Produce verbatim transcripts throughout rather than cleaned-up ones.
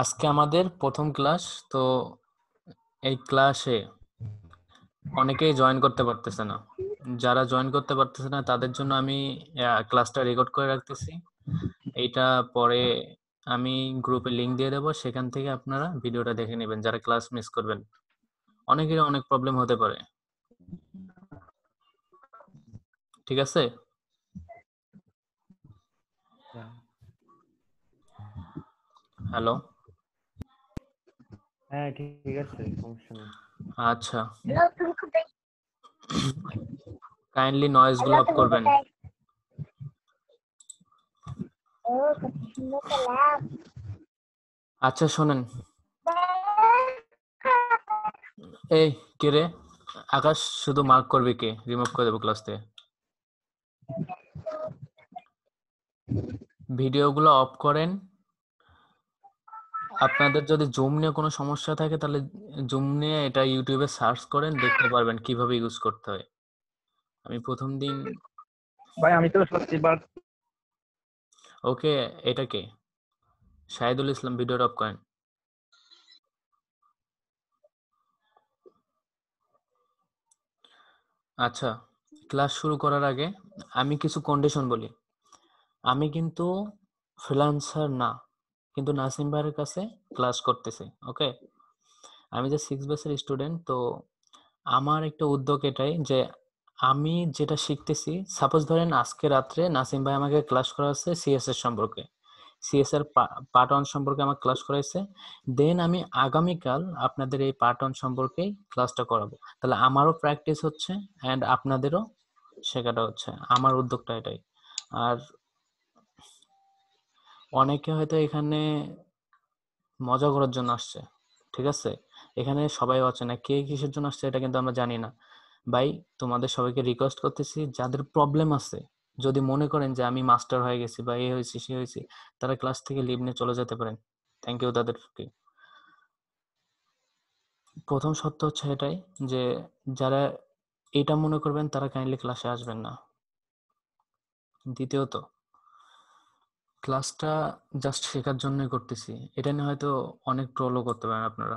আজকে আমাদের প্রথম ক্লাস, তো এই ক্লাসে অনেকেই জয়েন করতে পারতেছে না। যারা জয়েন করতে পারতেছে না তাদের জন্য আমি ক্লাসটা রেকর্ড করে রাখতেছি। এইটা পরে আমি গ্রুপে লিংক দিয়ে দেবো, সেখান থেকে আপনারা ভিডিওটা দেখে নেবেন যারা ক্লাস মিস করবেন। অনেকেরই অনেক প্রবলেম হতে পারে, ঠিক আছে? হ্যালো, হ্যাঁ ঠিক আছে, সমস্যা নেই। আচ্ছা, কাইন্ডলি নয়েজ গুলো অফ করবেন। আচ্ছা শুনেন, এই কে রে আকাশ, শুধু মার্ক করবে কে, রিমুভ করে দেবো ক্লাস থেকে। ভিডিওগুলো অফ করেন। আপনাদের যদি জুম নিয়ে কোনো সমস্যা থাকে তাহলে জুম নিয়ে এটা ইউটিউবে সার্চ করেন, দেখতে পারবেন কিভাবে ইউজ করতে হয়। আমি প্রথম দিন ভাই আমি তো সত্যিবার ওকে এটা কে, শাহিদুল ইসলাম ভিডিও অফ করেন। আচ্ছা, ক্লাস শুরু করার আগে আমি কিছু কন্ডিশন বলি। আমি কিন্তু ফ্রিল্যান্সার না, কিন্তু নাসিম ভাইয়ের কাছে ক্লাস করতেছি, ওকে? আমি যে সিক্স বেসের স্টুডেন্ট, তো আমার একটা উদ্যোগ এটাই যে আমি যেটা শিখতেছি, সাপোজ ধরেন আজকে রাত্রে নাসিম ভাই আমাকে ক্লাস করাচ্ছে সিএসএস সম্পর্কে, সিএসএর পার্ট ওয়ান সম্পর্কে আমার ক্লাস করাইছে, দেন আমি আগামীকাল আপনাদের এই পার্ট ওয়ান সম্পর্কে ক্লাসটা করাবো। তাহলে আমারও প্র্যাকটিস হচ্ছে অ্যান্ড আপনাদেরও শেখাটা হচ্ছে, আমার উদ্যোগটা এটাই। আর অনেকে হয়তো এখানে মজা করার জন্য আসছে, ঠিক আছে? এখানে সবাই আছে না, কে কিসের জন্য আসছে এটা কিন্তু আমরা জানি না। ভাই তোমাদের সবাইকে রিকোয়েস্ট করতেছি, যাদের প্রবলেম আছে, যদি মনে করেন যে আমি মাস্টার হয়ে গেছি বা এ হয়েছি সে হয়েছি, তারা ক্লাস থেকে লিভ নিয়ে চলে যেতে পারেন। থ্যাংক ইউ তাদেরকে। প্রথম সত্য হচ্ছে এটাই যে যারা এটা মনে করবেন তারা কাইন্ডলি ক্লাসে আসবেন না। দ্বিতীয়ত, ক্লাসটা জাস্ট শেখার জন্যই করতেছি, এটা নিয়ে হয়তো অনেক ট্রলও করতে পারেন আপনারা।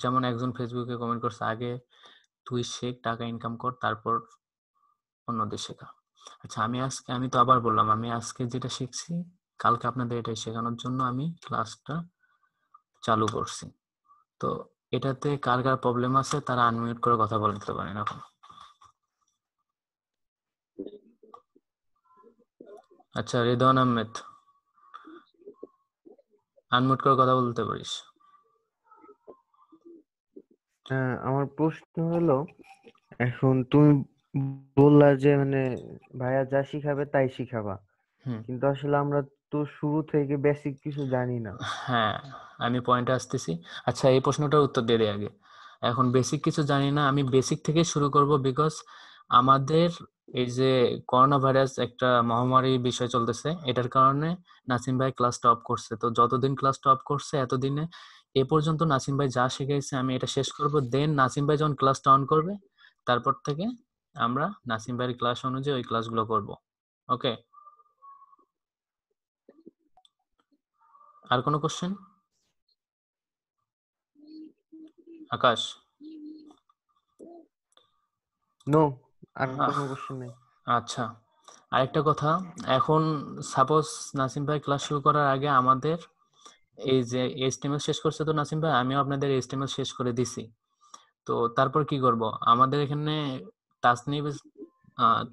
যেমন একজন ফেসবুকে কমেন্ট করছে, আগে তুই শেখ, টাকা ইনকাম কর, তারপর অন্যদের শেখা। আচ্ছা, আমি আজকে আমি তো আবার বললাম, আমি আজকে যেটা শিখছি কালকে আপনাদের এটাই শেখানোর জন্য আমি ক্লাসটা চালু করছি। তো এটাতে কার কার প্রবলেম আছে তারা আনমিউট করে কথা বলতে পারেন এখন। আচ্ছা, রেদওয়ান আহমেদ আনমিউট করে কথা বলতে পারিস। হ্যাঁ, আমার প্রশ্ন হলো, এখন তুমি বললা যে মানে ভাইয়া যা শিখাবে তাই শিখাবা, কিন্তু আসলে আমরা তো শুরু থেকে বেসিক কিছু জানি না। হ্যাঁ, আমি পয়েন্টে আসতেছি। আচ্ছা, এই প্রশ্নটার উত্তর দিয়ে দেই আগে। এখন বেসিক কিছু জানি না, আমি বেসিক থেকে শুরু করব, বিকজ আমাদের এই যে করোনা ভাইরাস একটা মহামারী বিষয় চলতেছে, এটার কারণে নাসিম ভাই ক্লাসটা অফ করছে। তো যতদিন ক্লাসটা অফ করছে এতদিনে এ পর্যন্ত নাসিম ভাই যা শিখাইছে আমি এটা শেষ করব, দেন নাসিম ভাই যখন ক্লাসটা অন করবে তারপর থেকে আমরা নাসিম ভাইয়ের ক্লাস অনুযায়ী ওই ক্লাসগুলো করব, ওকে? আর কোনো কোশ্চেন আকাশ? নো, আর কোনো কোশ্চেন নেই। আচ্ছা, আরেকটা কথা, এখন সাপোজ নাসিম ভাই ক্লাস শুরু করার আগে আমাদের এই যে এইচটিএমএল শেষ করছে, তো নাসিম ভাই আমিও আপনাদের এইচটিএমএল শেষ করে দিছি, তো তারপর কি করব? আমাদের এখানে তাসনিব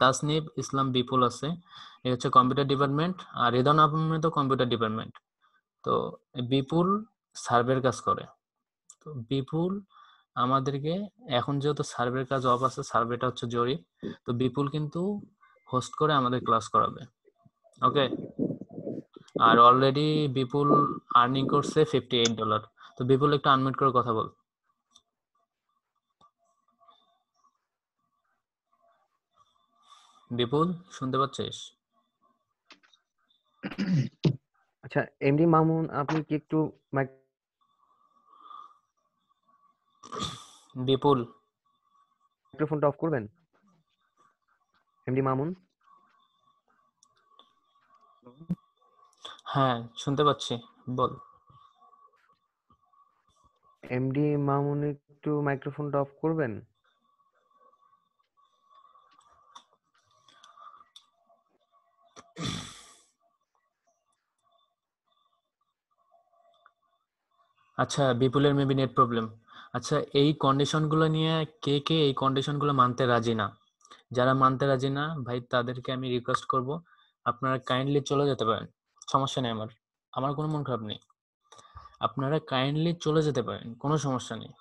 তাসনিব ইসলাম বিপুল আছে, এ হচ্ছে কম্পিউটার ডিপার্টমেন্ট, আর রেদন আহমেদও কম্পিউটার ডিপার্টমেন্ট। তো বিপুল সার্ভের কাজ করে, তো বিপুল আমাদেরকে এখন যেহেতু সার্ভের কাজ অফ আছে, সার্ভেটা হচ্ছে জরুরি, তো বিপুল কিন্তু হোস্ট করে আমাদের ক্লাস করাবে, ওকে? আর অলরেডি বিপুল আর্নিং করছে ফিফটি এইট ডলার। তো বিপুল একটু আনমিউট করে কথা বল। বিপুল, শুনতে পাচ্ছিস? আচ্ছা এমডি মামুন, আপনি কি একটু মাইক। বিপুল মাইক্রোফোনটা অফ করবেন এমডি মামুন। হ্যাঁ শুনতে পাচ্ছি, বল। এমডি মামুন একটু মাইক্রোফোনটা অফ করবেন। আচ্ছা, বিপুলের মেবি নেট প্রবলেম। আচ্ছা, এই কন্ডিশনগুলো নিয়ে কে কে এই কন্ডিশনগুলো মানতে রাজি না, যারা মানতে রাজি না ভাই তাদেরকে আমি রিকোয়েস্ট করব আপনারা কাইন্ডলি চলে যেতে পারেন, সমস্যা নেই, আমার আমার কোনো মন খারাপ নেই, আপনারা কাইন্ডলি চলে যেতে পারেন, কোনো সমস্যা নেই।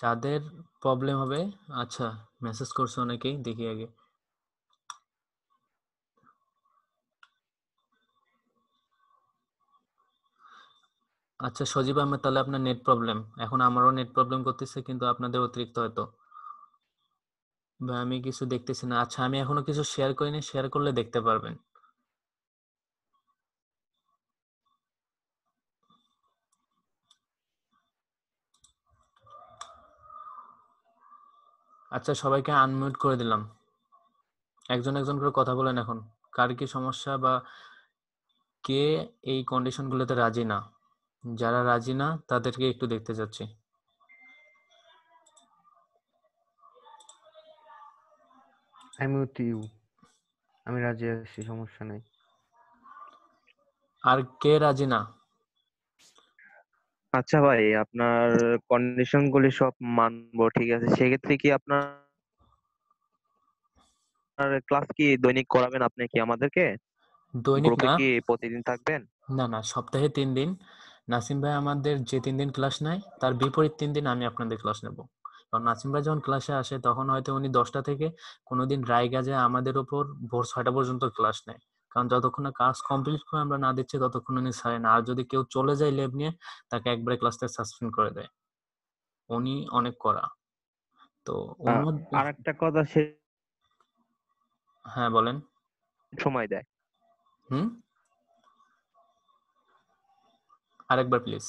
যাদের প্রবলেম হবে, আচ্ছা মেসেজ করছে অনেকেই, দেখি আগে। আচ্ছা সজীব আহমেদ, তাহলে আপনার নেট প্রবলেম, এখন আমারও নেট প্রবলেম করতেছে কিন্তু আপনাদের অতিরিক্ত হয়তো, ভাই আমি কিছু দেখতেছি না। আচ্ছা আমি এখনো কিছু শেয়ার করিনি, শেয়ার করলে দেখতে পারবেন। আচ্ছা সবাইকে আনমিউট করে দিলাম, একজন একজন করে কথা বলেন এখন, কার কি সমস্যা বা কে এই কন্ডিশনগুলোতে রাজি না, যারা রাজি না তাদেরকে একটু দেখতে যাচ্ছি। আমি উঠিউ, আমি রাজি আছি, সমস্যা নাই। আর কে রাজি না? আচ্ছা ভাই আপনার কন্ডিশন গুলি সব মানবো, ঠিক আছে, সেক্ষেত্রে কি আপনার ক্লাস কি দৈনিক করাবেন আপনি কি আমাদেরকে? দৈনিক না, কি প্রতিদিন থাকবেন? না না, সপ্তাহে তিন দিন। নাসিম ভাই আমাদের যে তিন দিন ক্লাস নাই তার বিপরীত তিন দিন আমি আপনাদের ক্লাস নেব, কারণ নাসিম ভাই যখন ক্লাসে আসে তখন হয়তো উনি দশটা থেকে কোনোদিন রায়গাজে আমাদের উপর ভোর ছয়টা পর্যন্ত ক্লাস নেয়, কারণ যতক্ষণ না কাজ কমপ্লিট করে আমরা না দিচ্ছি ততক্ষণ উনি ছাড়ে না। আর যদি কেউ চলে যায় ল্যাব নিয়ে তাকে একবারে ক্লাস থেকে সাসপেন্ড করে দেয়, উনি অনেক কড়া। তো আরেকটা কথা, হ্যাঁ বলেন, সময় দেয়। হুম আরেকবার প্লিজ।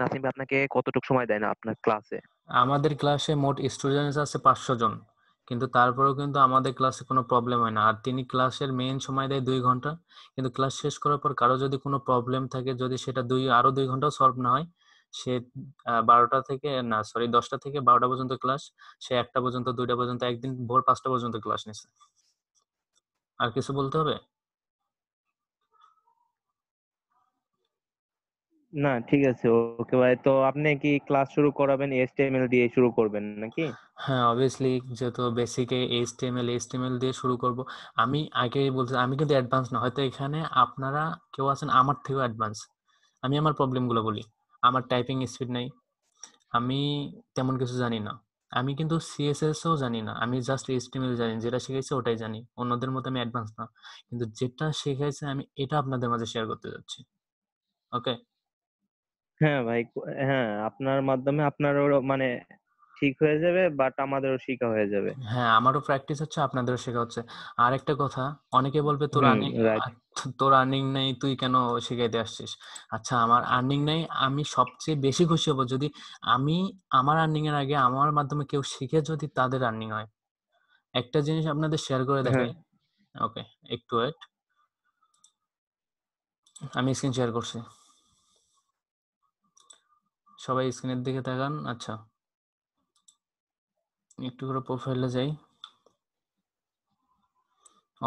নাসিম ভাই আপনাকে কতটুকু সময় দেয় না আপনার ক্লাসে? আমাদের ক্লাসে মোট স্টুডেন্টস আছে পাঁচশো জন, কিন্তু তারপরেও কিন্তু আমাদের ক্লাসে কোনো প্রবলেম হয় না। আর তিনি ক্লাসের মেইন সময় দেয় দুই ঘন্টা, কিন্তু ক্লাস শেষ করার পর কারো যদি কোনো প্রবলেম থাকে, যদি সেটা দুই আরো দুই ঘন্টাও সলভ না হয়, সে বারোটা থেকে না সরি দশটা থেকে বারোটা পর্যন্ত ক্লাস, সে একটা পর্যন্ত দুইটা পর্যন্ত, একদিন ভোর পাঁচটা পর্যন্ত ক্লাস নিছে। আর কিছু বলতে হবে না? ঠিক আছে ওকে ভাই, তো আপনি কি ক্লাস শুরু করাবেন এইচটিএমএল দিয়ে শুরু করবেন নাকি? হ্যাঁ অবভিয়াসলি, যেহেতু বেসিক এ এইচটিএমএল এইচটিএমএল দিয়ে শুরু করব। আমি আগে বলছি আমি কিন্তু অ্যাডভান্স না, হয়তো এখানে আপনারা কেউ আছেন আমার থেকেও অ্যাডভান্স। আমি আমার প্রবলেমগুলো বলি, আমার টাইপিং স্পিড নাই, আমি তেমন কিছু জানি না, আমি কিন্তু সিএসএসও জানি না, আমি জাস্ট এইচটিএমএল জানি, যেটা শিখেছি ওটাই জানি, অন্যদের মতো আমি অ্যাডভান্স না, কিন্তু যেটা শিখেছি আমি এটা আপনাদের মাঝে শেয়ার করতে যাচ্ছি। ওকে হ্যাঁ ভাই, হ্যাঁ আপনার মাধ্যমে আপনারও মানে ঠিক হয়ে যাবে, বাট আমাদেরও শেখা হয়ে যাবে। হ্যাঁ আমারও প্র্যাকটিস হচ্ছে, আপনাদেরও শেখা হচ্ছে। আর একটা কথা, অনেকে বলবে তোর আর্নিং তোর আর্নিং নাই তুই কেন শেখাইতে আসছিস? আচ্ছা আমার আর্নিং নাই, আমি সবচেয়ে বেশি খুশি হব যদি আমি আমার আর্নিং এর আগে আমার মাধ্যমে কেউ শিখে যদি তাদের আর্নিং হয়। একটা জিনিস আপনাদের শেয়ার করে দেখাই, ওকে একটু ওয়েট, আমি স্ক্রিন শেয়ার করছি, সবাই স্ক্রিনের দিকে তাকান। আচ্ছা একটু করে প্রোফাইলে যাই,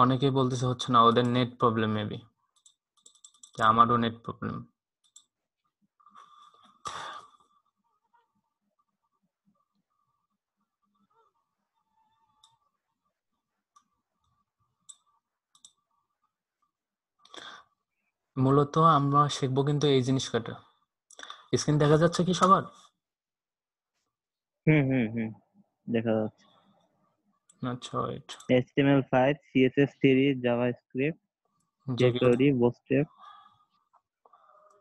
অনেকেই বলতেছে হচ্ছে না, ওদের নেট প্রবলেম মেবি, আমারও নেট প্রবলেম। মূলত আমরা শিখবো কিন্তু এই জিনিস কাটা, স্ক্রিন দেখা যাচ্ছে কি সবার? হুম হুম হুম দেখা যাচ্ছে। আচ্ছা right, HTML five, CSS three, JavaScript, jQuery, bootstrap,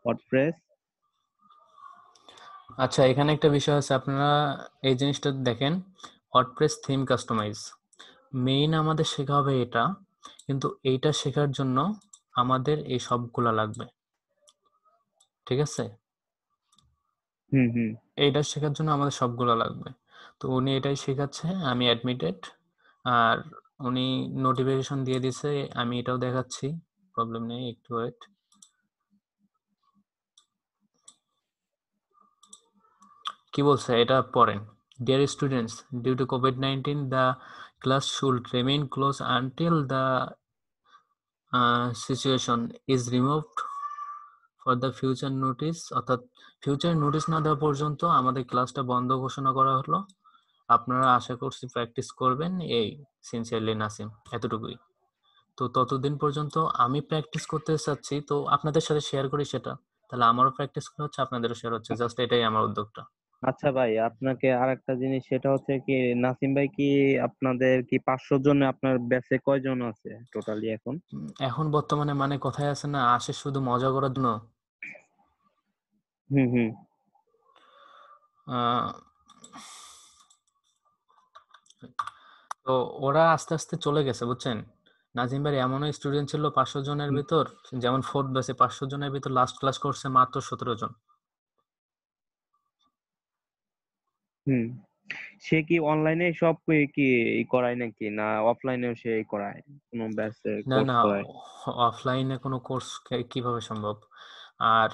wordpress। আচ্ছা এখানে একটা বিষয় আছে, আপনারা এই জিনিসটা দেখেন, wordpress থিম কাস্টমাইজ মেইন আমাদের শেখা হবে এটা, কিন্তু এইটা শেখার জন্য আমাদের এই সবগুলা লাগবে, ঠিক আছে? হুম হুম এটা শেখার জন্য আমাদের সবগুলা লাগবে। তো উনি এটাই শেখাচ্ছে, আমি অ্যাডমিটেড, আর উনি নোটিফিকেশন দিয়ে দিয়েছে, আমি এটাও দেখাচ্ছি, প্রবলেম নেই, একটু ওয়েট। কি বলছে এটা পড়েন। Dear students, due to COVID nineteen, the class should remain closed until the uh, situation is removed for the future notice. অর্থাৎ ফিউচার নোটিস না দেওয়া পর্যন্ত আমাদের ক্লাসটা বন্ধ ঘোষণা করা হলো। আপনারা আশা করছি প্র্যাকটিস করবেন, এই সিনসিয়ারলি নাসিম, এতটুকুই। তো ততদিন পর্যন্ত আমি প্র্যাকটিস করতে চাচ্ছি, তো আপনাদের সাথে শেয়ার করি সেটা, তাহলে আমারও প্র্যাকটিস করা হচ্ছে, আপনাদেরও শেয়ার হচ্ছে, জাস্ট এটাই আমার উদ্যোগটা। আচ্ছা ভাই, আপনাকে আরেকটা জিনিস, সেটা হচ্ছে কি নাসিম ভাই, কি আপনাদের কি পাঁচশো জন, আপনার ব্যাচে কয়জন আছে টোটালি এখন? এখন বর্তমানে মানে কথাই আছে না, আসে শুধু মজা করার জন্য। হুম হুম তো ওরা আস্তে আস্তে চলে গেছে, বুঝছেন নাজিম ভাই। এমন স্টুডেন্ট ছিল পাঁচশো জনের ভিতর, যেমন ফোর্থ ব্যাচে পাঁচশো জনের ভিতর লাস্ট ক্লাস করছে মাত্র সতেরো জন। হুম সে কি অনলাইনে সব কি করায় নাকি না অফলাইনেও সে করায় কোনো ব্যাচে? না না, অফলাইনে কোনো কোর্স কিভাবে সম্ভব? আর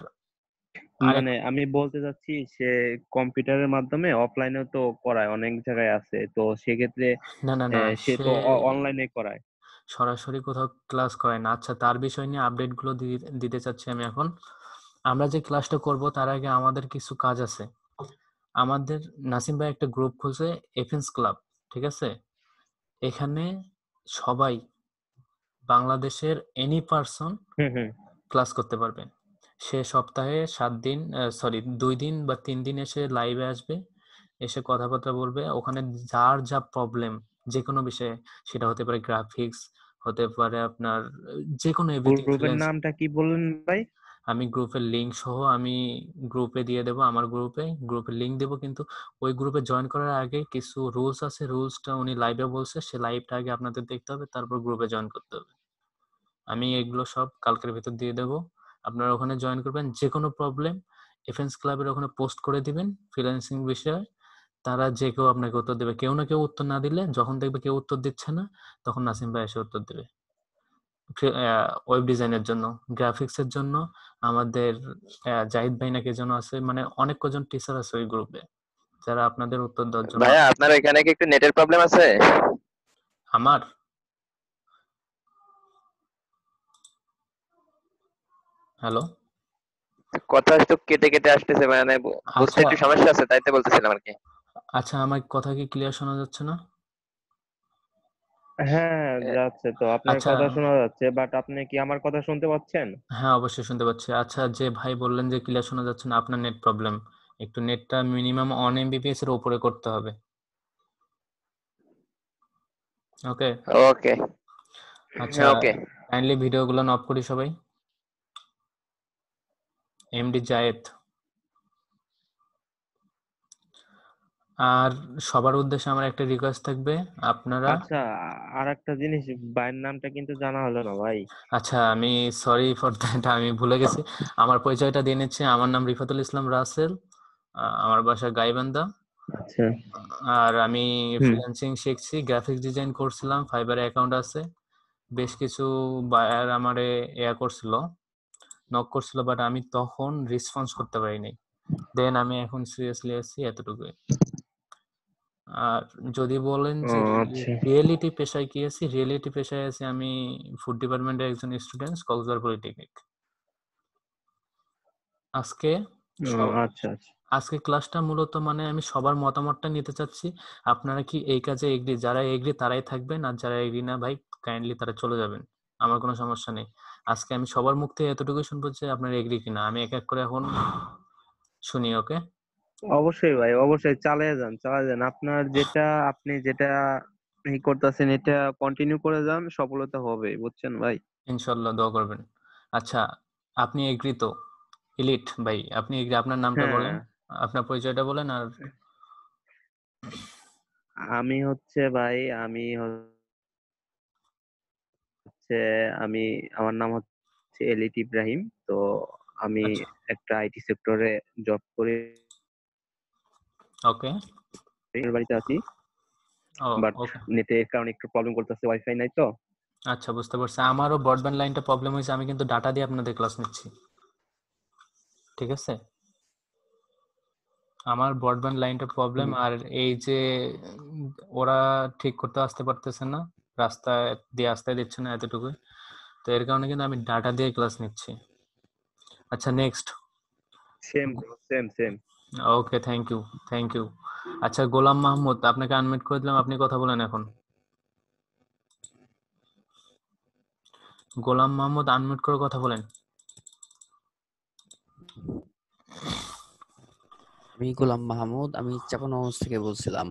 মানে আমি বলতে চাচ্ছি সে কম্পিউটারের মাধ্যমে অফলাইনেও তো করায়, অনেক জায়গায় আছে, তো সেক্ষেত্রে না না না সে তো অনলাইনে করায়, সরাসরি কোথাও ক্লাস করায় না। আচ্ছা, তার বিষয় নিয়ে আপডেট গুলো দিতে চাচ্ছি আমি। এখন আমরা যে ক্লাসটা করব তার আগে আমাদের কিছু কাজ আছে। আমাদের নাসিম ভাই একটা গ্রুপ খুলছে, এফএনস ক্লাব, ঠিক আছে? এখানে সবাই বাংলাদেশের এনি পারসন ক্লাস করতে পারবে। সে সপ্তাহে সাত দিন সরি দুই দিন বা তিন দিন এসে লাইভে আসবে, এসে কথাবার্তা বলবে। ওখানে যার যা প্রবলেম, যে কোনো বিষয়ে, সেটা হতে পারে গ্রাফিক্স, হতে পারে আপনার যে কোনো। গ্রুপের নামটা কি বললেন ভাই? আমি গ্রুপের লিঙ্ক সহ আমি গ্রুপে দিয়ে দেবো, আমার গ্রুপে গ্রুপের লিঙ্ক দেবো। কিন্তু ওই গ্রুপে জয়েন করার আগে কিছু রুলস আছে, রুলসটা উনি লাইভে বলছে, সে লাইভটা আগে আপনাদের দেখতে হবে, তারপর গ্রুপে জয়েন করতে হবে। আমি এগুলো সব কালকের ভিতর দিয়ে দেবো, আপনারা ওখানে জয়েন করবেন। যে কোনো প্রবলেম এফএনস ক্লাবের ওখানে পোস্ট করে দিবেন ফ্রিল্যান্সিং বিষয়ে, তারা যে কেউ আপনাকে উত্তর দেবে। কেউ না কেউ উত্তর না দিলে, যখন দেখবে কেউ উত্তর দিচ্ছে না, তখন নাসিম ভাই এসে উত্তর দেবে। ওয়েব ডিজাইনের জন্য, গ্রাফিক্সের জন্য আমাদের জাহিদ ভাই নাকি যেন আছে, মানে অনেক কজন টিচার আছে ওই গ্রুপে যারা আপনাদের উত্তর দেওয়ার জন্য। ভাই আপনার এখানে কি একটু নেটের প্রবলেম আছে? আমার হ্যালো কথা তো কেটে কেটে আসছে, মানে বুঝতে একটু সমস্যা আছে, তাইতে বলতেছিলাম আর কি। আচ্ছা, আমার কথা কি ক্লিয়ার শোনা যাচ্ছে না? হ্যাঁ যাচ্ছে, তো আপনার কথা শোনা যাচ্ছে, বাট আপনি কি আমার কথা শুনতে পাচ্ছেন? হ্যাঁ অবশ্যই শুনতে পাচ্ছি। আচ্ছা, যে ভাই বললেন যে ক্লিয়ার শোনা যাচ্ছে না, আপনার নেট প্রবলেম, একটু নেটটা মিনিমাম ওয়ান এমবিপিএস এর উপরে করতে হবে। ওকে ওকে আচ্ছা ওকে কাইন্ডলি ভিডিওগুলো অফ করি সবাই। এমডি জায়েদ। আর সবার উদ্দেশ্যে আমার একটা রিকোয়েস্ট থাকবে, আপনারা আচ্ছা আরেকটা জিনিস, ভাইয়ের নামটা কিন্তু জানা হলো না ভাই। আচ্ছা, আমি সরি ফর দ্যাট, আমি ভুলে গেছি। আমার পরিচয়টা দিয়ে নিচ্ছি, আমার নাম রিফাতুল ইসলাম রাসেল, আমার বাসা গাইবান্ধা। আচ্ছা, আর আমি ফ্রিল্যান্সিং শিখছি, গ্রাফিক্স ডিজাইন করছিলাম, ফাইবার অ্যাকাউন্ট আছে, বেশ কিছু বায়ার আমারে ইয়া করছিল, নক করছিল, বাট আমি তখন রেসপন্স করতে পারিনি। দেন আমি এখন সিরিয়াসলি আছি, এতটুকুই। আর যদি বলেন যে রিয়েলিটি পেশায় কি আছি, রিয়েলিটি পেশায় আছি আমি ফুড ডিপার্টমেন্টের একজন স্টুডেন্টস, কক্সবাজার পলিটেকনিক। আজকে আচ্ছা আজকে ক্লাসটা মূলত মানে আমি সবার মতামতটা নিতে চাচ্ছি। আপনারা কি এই কাজে এগ্রি? যারা এগ্রি তারাই থাকবেন, আর যারা এগ্রি না ভাই কাইন্ডলি তারা চলে যাবেন, আমার কোনো সমস্যা নেই। আজকে আমি সবার মুখ থেকে এতটুকু শুনবো যে আপনার এগ্রি কিনা, আমি এক এক করে এখন শুনি। ওকে অবশ্যই ভাই, অবশ্যই চালিয়ে যান, চালিয়ে যান, আপনার যেটা আপনি যেটা ই করতেছেন এটা কন্টিনিউ করে যান, সফলতা হবে, বুঝছেন ভাই, ইনশাআল্লাহ, দোয়া করবেন। আচ্ছা, আপনি এগ্রি তো? এলিট ভাই, আপনি এগ্রি, আপনার নামটা বলেন, আপনার পরিচয়টা বলেন। আর আমি হচ্ছে ভাই, আমি হচ্ছে আমি আমার নাম হচ্ছে এলিট ইব্রাহিম। তো আমি একটা আইটি সেক্টরে জব করি, ওকে এর বাড়িতে আছি বাট নেটে কারণে একটু প্রবলেম করতেছে ওয়াইফাই নাই তো আচ্ছা বুঝতে পারছি আমারও ব্রডব্যান্ড লাইনটা প্রবলেম হইছে আমি কিন্তু ডাটা দিয়ে আপনাদের ক্লাস নিচ্ছি ঠিক আছে আমার ব্রডব্যান্ড লাইনটা প্রবলেম আর এই যে ওরা ঠিক করতে আসতে পারতেছে না রাস্তা দিয়ে আসতে দিচ্ছে না এতটুকুই তো এর কারণে কিন্তু আমি ডাটা দিয়ে ক্লাস নিচ্ছি আচ্ছা next same same same okay thank you thank you আচ্ছা গোলাম মাহমুদ আপনাকে আনমিউট করে দিলাম আপনি কথা বলেন এখন গোলাম মাহমুদ আনমিউট করে কথা বলেন আমি গোলাম মাহমুদ আমি চাপানগঞ্জ থেকে বলছিলাম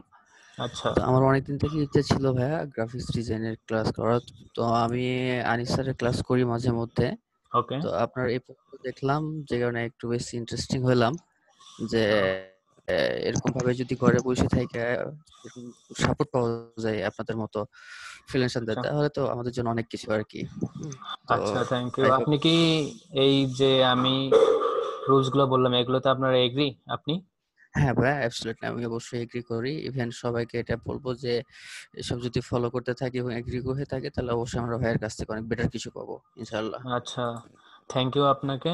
আচ্ছা তো আমার অনেক দিন থেকে ইচ্ছা ছিল ভাইয়া গ্রাফিক্স ডিজাইনের ক্লাস করার তো আমি আনিস স্যারের ক্লাস করি মাঝে মধ্যে ওকে তো আপনার এই পড়তে দেখলাম যে কারণে একটু বেশি ইন্টারেস্টিং হলাম যে এরকম ভাবে যদি ঘরে বসে থেকে সাপোর্ট পাওয়া যায় আপনাদের মতো ফ্রিল্যান্সারদের তাহলে তো আমাদের জন্য অনেক কিছু আর কি আচ্ছা থ্যাংক ইউ আপনি কি এই যে আমি রুলস গুলো বললাম এগুলোতে আপনারা এগ্রি আপনি হ্যাঁ ভাই অ্যাবসলিউটলি আমি অবশ্যই এগ্রি করি इवन সবাইকে এটা বলবো যে সব যদি ফলো করতে থাকি এবং এগ্রি হয়ে থাকে তাহলে অবশ্যই আমরা ভাইয়ের কাছ থেকে অনেক বেটার কিছু পাবো ইনশাআল্লাহ আচ্ছা থ্যাংক ইউ আপনাকে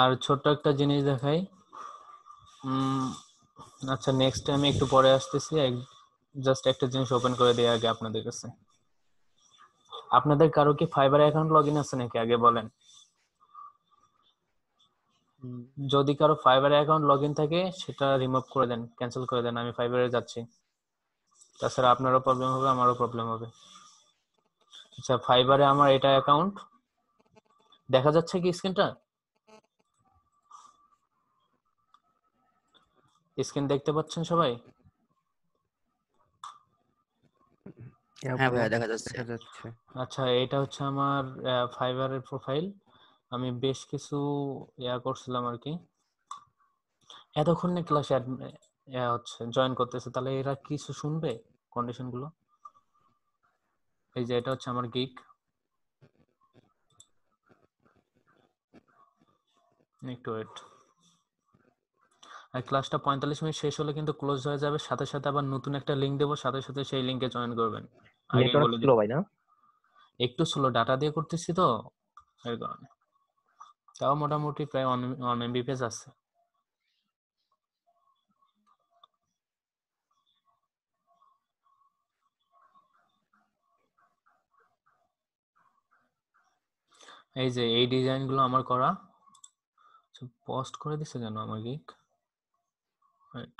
আর ছোট একটা জিনিস দেখাই আচ্ছা নেক্সট টাইম একটু পরে আসতেছি জাস্ট একটা জিনিস ওপেন করে দেই আগে আপনাদের কাছে আপনাদের কারো কি ফাইবার অ্যাকাউন্ট লগইন আছে নাকি আগে বলেন যদি কারো ফাইবার অ্যাকাউন্ট লগইন থাকে সেটা রিমুভ করে দেন ক্যান্সেল করে দেন আমি ফাইবারে যাচ্ছি তাছাড়া আপনারও প্রবলেম হবে আমারও প্রবলেম হবে আচ্ছা ফাইবারে আমার এটা অ্যাকাউন্ট দেখা যাচ্ছে কি স্ক্রিনটা স্ক্রিন দেখতে পাচ্ছেন সবাই হ্যাঁ ভাই দেখা যাচ্ছে আচ্ছা এটা হচ্ছে আমার ফাইবারের প্রোফাইল আমি বেশ কিছু ইয়া করছিলাম আর কি এতক্ষণ না ক্লাসে হচ্ছে জয়েন করতেছে তাহলে এরা কিছু শুনবে কন্ডিশন গুলো এই যে এটা হচ্ছে আমার গিগ নেক্সট ওয়েট আর ক্লাসটা পঁয়তাল্লিশ মিনিট শেষ হলে কিন্তু ক্লোজ হয়ে যাবে সাথে সাথে আবার নতুন একটা লিংক দেব সাথে সাথে সেই লিংকে জয়েন করবেন আগে বলে দিলো ভাই না একটু স্লো ডাটা দিয়ে করতেছি তো এর কারণে তাও মোটামুটি প্রায় এক এমবিপিএস আছে এই যে এই ডিজাইন গুলো আমার করা পোস্ট করে দিছে কেন আমার গিক রাইট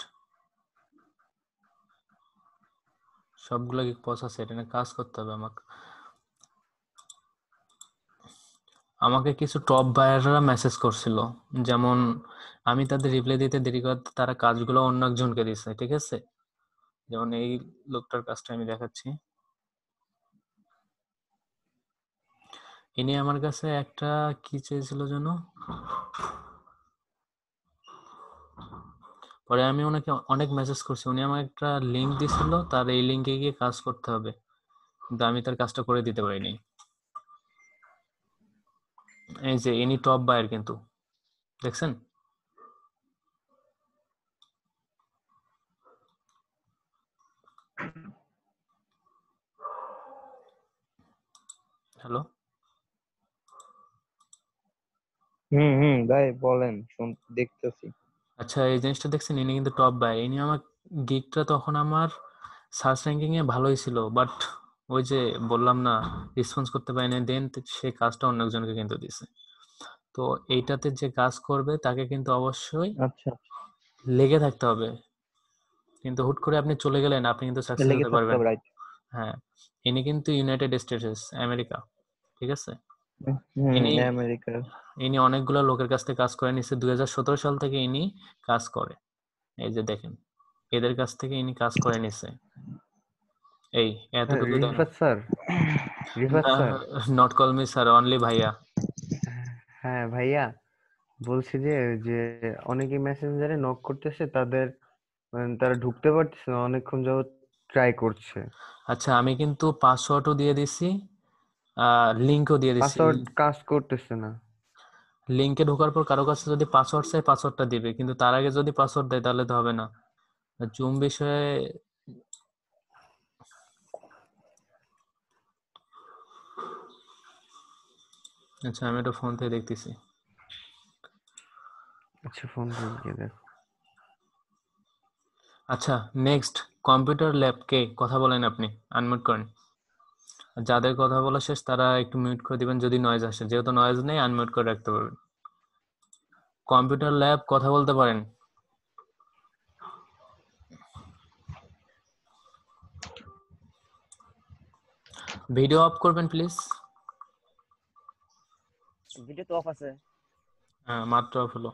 সবগুলা গিক পোস্ট আছে এটা না কাজ করতে হবে আমাকে আমাকে কিছু টপ বায়াররা মেসেজ করছিল যেমন আমি তাদের রিপ্লাই দিতে দেরি করতে তারা কাজগুলো অন্য একজনকে দিয়েছে ঠিক আছে যেমন এই লোকটার কাজটা আমি দেখাচ্ছি ইনি আমার কাছে একটা কি চেয়েছিল যেন পরে আমি ওনাকে অনেক মেসেজ করছি উনি আমাকে একটা লিংক দিয়েছিল তার এই লিংকে গিয়ে কাজ করতে হবে কিন্তু আমি তার কাজটা করে দিতে পারিনি এই যে ইনি টপ বায়ার কিন্তু দেখছেন হ্যালো হুম হুম ভাই বলেন শুন দেখতেছি আচ্ছা এই জিনিসটা দেখছেন ইনি কিন্তু টপ বায়ার ইনি আমার গিগটা তখন আমার সার্চ র‍্যাঙ্কিং এ ভালোই ছিল বাট ওই যে বললাম না রেসপন্স করতে পারি না দেন সে কাজটা অন্য একজনকে কিন্তু দিয়েছে তো এইটাতে যে কাজ করবে তাকে কিন্তু অবশ্যই আচ্ছা লেগে থাকতে হবে কিন্তু হুট করে আপনি চলে গেলেন আপনি কিন্তু সাকসেস হতে পারবেন হ্যাঁ ইনি কিন্তু ইউনাইটেড স্টেটস আমেরিকা ঠিক আছে ইনি আমেরিকা ইনি অনেকগুলা লোকের কাছ থেকে কাজ করে নিছে দুই হাজার সতেরো সাল থেকে ইনি কাজ করে এই যে দেখেন এদের কাছ থেকে ইনি কাজ করে নিছে এই এতটুকু Rifat sir Rifat sir not call me sir only ভাইয়া হ্যাঁ ভাইয়া বলছি যে যে অনেকে মেসেঞ্জারে নক করতেছে তাদের তারা ঢুকতে পারতেছে না অনেকক্ষণ যাবত ট্রাই করছে আচ্ছা আমি কিন্তু পাসওয়ার্ডও দিয়ে দিয়েছি আর লিংকও দিয়ে দিয়েছি পাসওয়ার্ড কাজ করতেছে না লিংকে ঢোকার পর কারো কাছে যদি পাসওয়ার্ড চাই পাসওয়ার্ডটা দিবে কিন্তু তার আগে যদি পাসওয়ার্ড দেয় তাহলে তো হবে না জুম বিষয়ে আচ্ছা আমি এটা ফোন থেকে দেখতেছি। আচ্ছা ফোন থেকে দেখো। আচ্ছা নেক্সট কম্পিউটার ল্যাব কে কথা বলেন আপনি আনমিউট করেন। যাদের কথা বলা শেষ তারা একটু মিউট করে দিবেন যদি নয়েজ আসে, যেহেতু নয়েজ নেই আনমিউট করে রাখতে পারবেন। কম্পিউটার ল্যাব কথা বলতে পারেন। ভিডিও অফ করবেন প্লিজ। ভিডিও তো অফ আছে। হ্যাঁ মাত্র অফ হলো।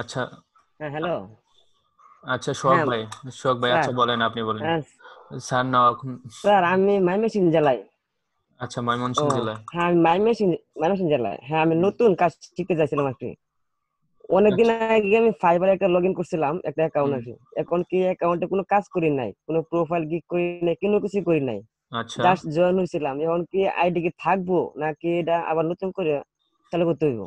আচ্ছা হ্যাঁ হ্যালো। আচ্ছা শোক ভাই শোক ভাই আচ্ছা বলেন আপনি বলেন। স্যার না স্যার আমি ময়মনসিংহ জেলায়। আচ্ছা ময়মনসিংহ জেলায়। হ্যাঁ ময়মনসিংহ ময়মনসিংহ জেলায়। হ্যাঁ আমি নতুন কাজ শিখতে যাচ্ছিলাম আজকে। অনেকদিন আগে আমি ফাইবারে একটা লগইন করছিলাম একটা অ্যাকাউন্ট আছে, এখন কি অ্যাকাউন্টে কোনো কাজ করি নাই, কোনো প্রোফাইল গিক করি নাই, কোনো কিছু করি নাই। আচ্ছা জাস্ট জয়েন হইছিলাম, এখন কি আইডি কি থাকবো নাকি এটা আবার নতুন করে চালু করতে হইব?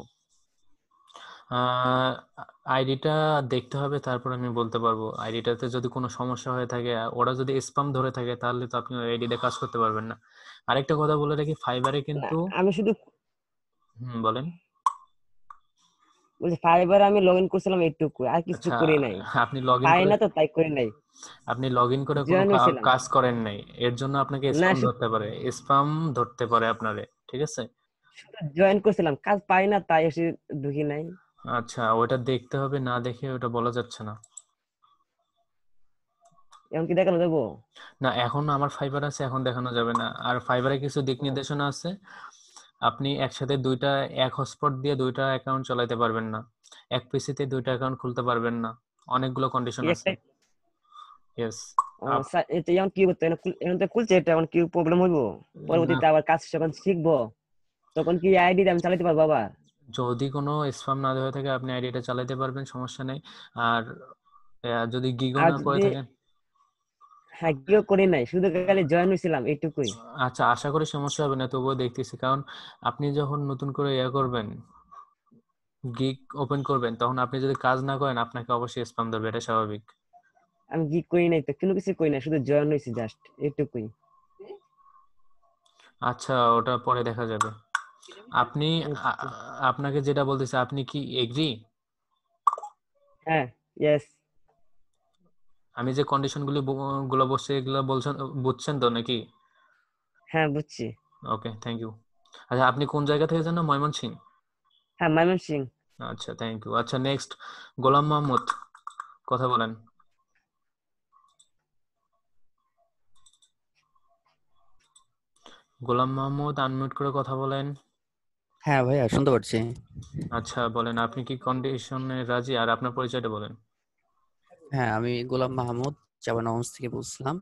আইডিটা দেখতে হবে, তারপর আমি বলতে পারবো। আইডিটাতে যদি কোনো সমস্যা হয়ে থাকে, ওরা যদি স্প্যাম ধরে থাকে, তাহলে তো আপনি আইডিতে কাজ করতে পারবেন না। আরেকটা কথা বলে রাখি ফাইবারে কিন্তু আমি শুধু হুম বলেন বলে ফাইবারে আমি লগইন করেছিলাম এইটুকু, আর কিছু করি নাই। আপনি লগইন করেন না তো তাই করি নাই। আপনি লগইন করে কোনো কাজ করেন নাই, এর জন্য আপনাকে স্প্যাম ধরতে পারে, স্প্যাম ধরতে পারে আপনারে, ঠিক আছে? শুধু জয়েন করেছিলাম, কাজ পাই না তাই এসে ঢুকি নাই। আচ্ছা ওটা দেখতে হবে, না দেখে ওটা বলা যাচ্ছে না। এখন কি দেখানো যাবে না? এখন আমার ফাইবার আছে, এখন দেখানো যাবে না। আর ফাইবারে কিছু দিক নির্দেশনা আছে, আপনি একসাথে দুইটা এক হটস্পট দিয়ে দুইটা অ্যাকাউন্ট চালাতে পারবেন না, এক পিসিতে দুইটা অ্যাকাউন্ট খুলতে পারবেন না, অনেকগুলো কন্ডিশন আছে। यस স্যার এটা এখন কি করতে, এখন তো খুলছে, এটা এখন কি প্রবলেম হইব? পরবর্তীতে আবার কাজ যখন শিখবো তখন কি আইডি আমি চালাতে পারবো? বাবা যদি কোনো স্প্যাম না হয়ে থাকে আপনি আইডিটা চালাতে পারবেন, সমস্যা নেই। আর যদি গিগো না করে থাকেন, হ্যাঁ গিগো করে নাই, শুধু খালি জয়েন হইছিলাম এইটুকুই। আচ্ছা আশা করি সমস্যা হবে না, তবুও দেখতেছি, কারণ আপনি যখন নতুন করে ইয়া করবেন গিগ ওপেন করবেন, তখন আপনি যদি কাজ না করেন আপনাকে অবশ্যই স্প্যাম ধরবে, এটা স্বাভাবিক। আমি গিগ করি নাই তো কোনো কিছু করি না, শুধু জয়েন হইছি জাস্ট এইটুকুই। আচ্ছা ওটা পরে দেখা যাবে। আপনি আপনাকে যেটা বলতেছে আপনি কি এগ্রি? হ্যাঁ यस। আমি যে কন্ডিশনগুলো গুলো বসে এগুলো বলছেন বুঝছেন তো নাকি? হ্যাঁ বুঝছি। Okay thank you. আচ্ছা আপনি কোন জায়গা থেকে জানেন? ময়মনসিংহ। হ্যাঁ ময়মনসিংহ। আচ্ছা থ্যাংক ইউ। আচ্ছা নেক্সট গোলাম মাহমুদ কথা বলেন। গোলাম মাহমুদ আনমিউট করে কথা বলেন। হ্যাঁ ভাইয়া শুনতে পাচ্ছি। আচ্ছা বলেন আপনি কি কন্ডিশনে রাজি, আর আপনার পরিচয়টা বলেন। হ্যাঁ আমি গোলাম মাহমুদ চাবানগঞ্জ থেকে বলছিলাম।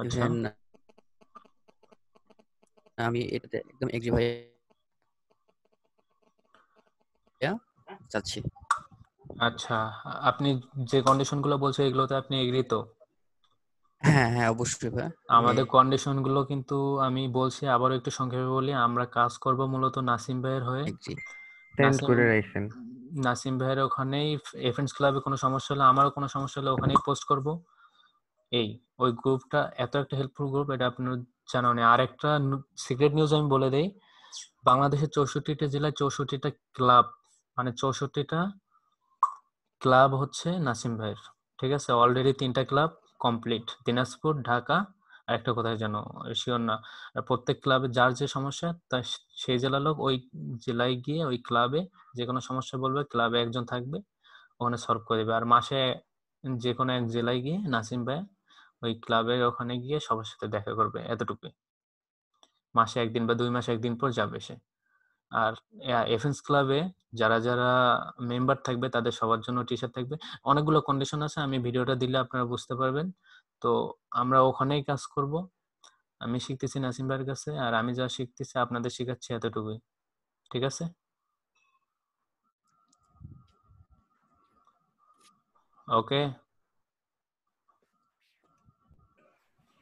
আচ্ছা আমি এটাতে একদম এগ্রি ভাইয়া চাচ্ছি। আচ্ছা আপনি যে কন্ডিশনগুলো বলছেন এগুলোতে আপনি এগ্রি তো? হ্যাঁ হ্যাঁ অবশ্যই ভাই। আমাদের কন্ডিশন গুলো কিন্তু আমি বলছি, আবার একটু সংক্ষেপে বলি। আমরা কাজ করব মূলত নাসিম ভাইয়ের হয়ে, নাসিম ভাইয়ের ওখানেই এফএনস ক্লাবে কোনো সমস্যা হলে, আমারও কোনো সমস্যা হলে ওখানেই পোস্ট করব। এই ওই গ্রুপটা এত একটা হেল্পফুল গ্রুপ, এটা আপনার জানা নেই। আর একটা সিক্রেট নিউজ আমি বলে দেই, বাংলাদেশের চৌষট্টিটা জেলায় চৌষট্টিটা ক্লাব, মানে চৌষট্টিটা ক্লাব হচ্ছে নাসিম ভাইয়ের, ঠিক আছে? অলরেডি তিনটা ক্লাব কমপ্লিট, দিনাজপুর, ঢাকা আর একটা কোথায় যেন শিওর না। আর প্রত্যেক ক্লাবে যার যে সমস্যা তা সেই জেলার লোক ওই জেলায় গিয়ে ওই ক্লাবে যে কোনো সমস্যা বলবে, ক্লাবে একজন থাকবে ওখানে সলভ করে দেবে। আর মাসে যে কোনো এক জেলায় গিয়ে নাসিম ভাই ওই ক্লাবে ওখানে গিয়ে সবার সাথে দেখা করবে, এতটুকুই। মাসে একদিন বা দুই মাসে একদিন পর যাবে সে। আর এফএনস ক্লাবে যারা যারা মেম্বার থাকবে তাদের সবার জন্য টি শার্ট থাকবে। অনেকগুলো কন্ডিশন আছে, আমি ভিডিওটা দিলে আপনারা বুঝতে পারবেন। তো আমরা ওখানেই কাজ করব। আমি শিখতেছি নাসিম ভাইয়ের কাছে, আর আমি যা শিখতেছি আপনাদের শেখাচ্ছি, এতটুকুই, ঠিক আছে? ওকে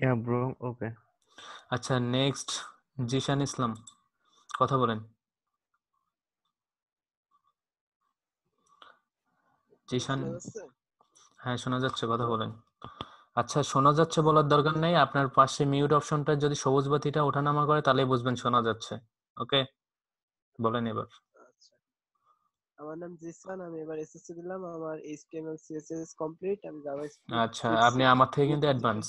ইয়া ব্রো ওকে। আচ্ছা নেক্সট জিশান ইসলাম কথা বলেন। জিশান হ্যাঁ শোনা যাচ্ছে, কথা বলেন। আচ্ছা শোনা যাচ্ছে বলার দরকার নাই, আপনার পাশে মিউট অপশনটা যদি সবুজ বাতিটা ওঠানামা করে তাহলে বুঝবেন শোনা যাচ্ছে। ওকে বলেন এবার। আমার নাম জিসান, আমি এবার এসএসসি দিলাম, আমার এইচটিএমএল সিএসএস কমপ্লিট, আমি জাভাস্ক্রিপ্ট। আচ্ছা আপনি আমার থেকে কিন্তু অ্যাডভান্স।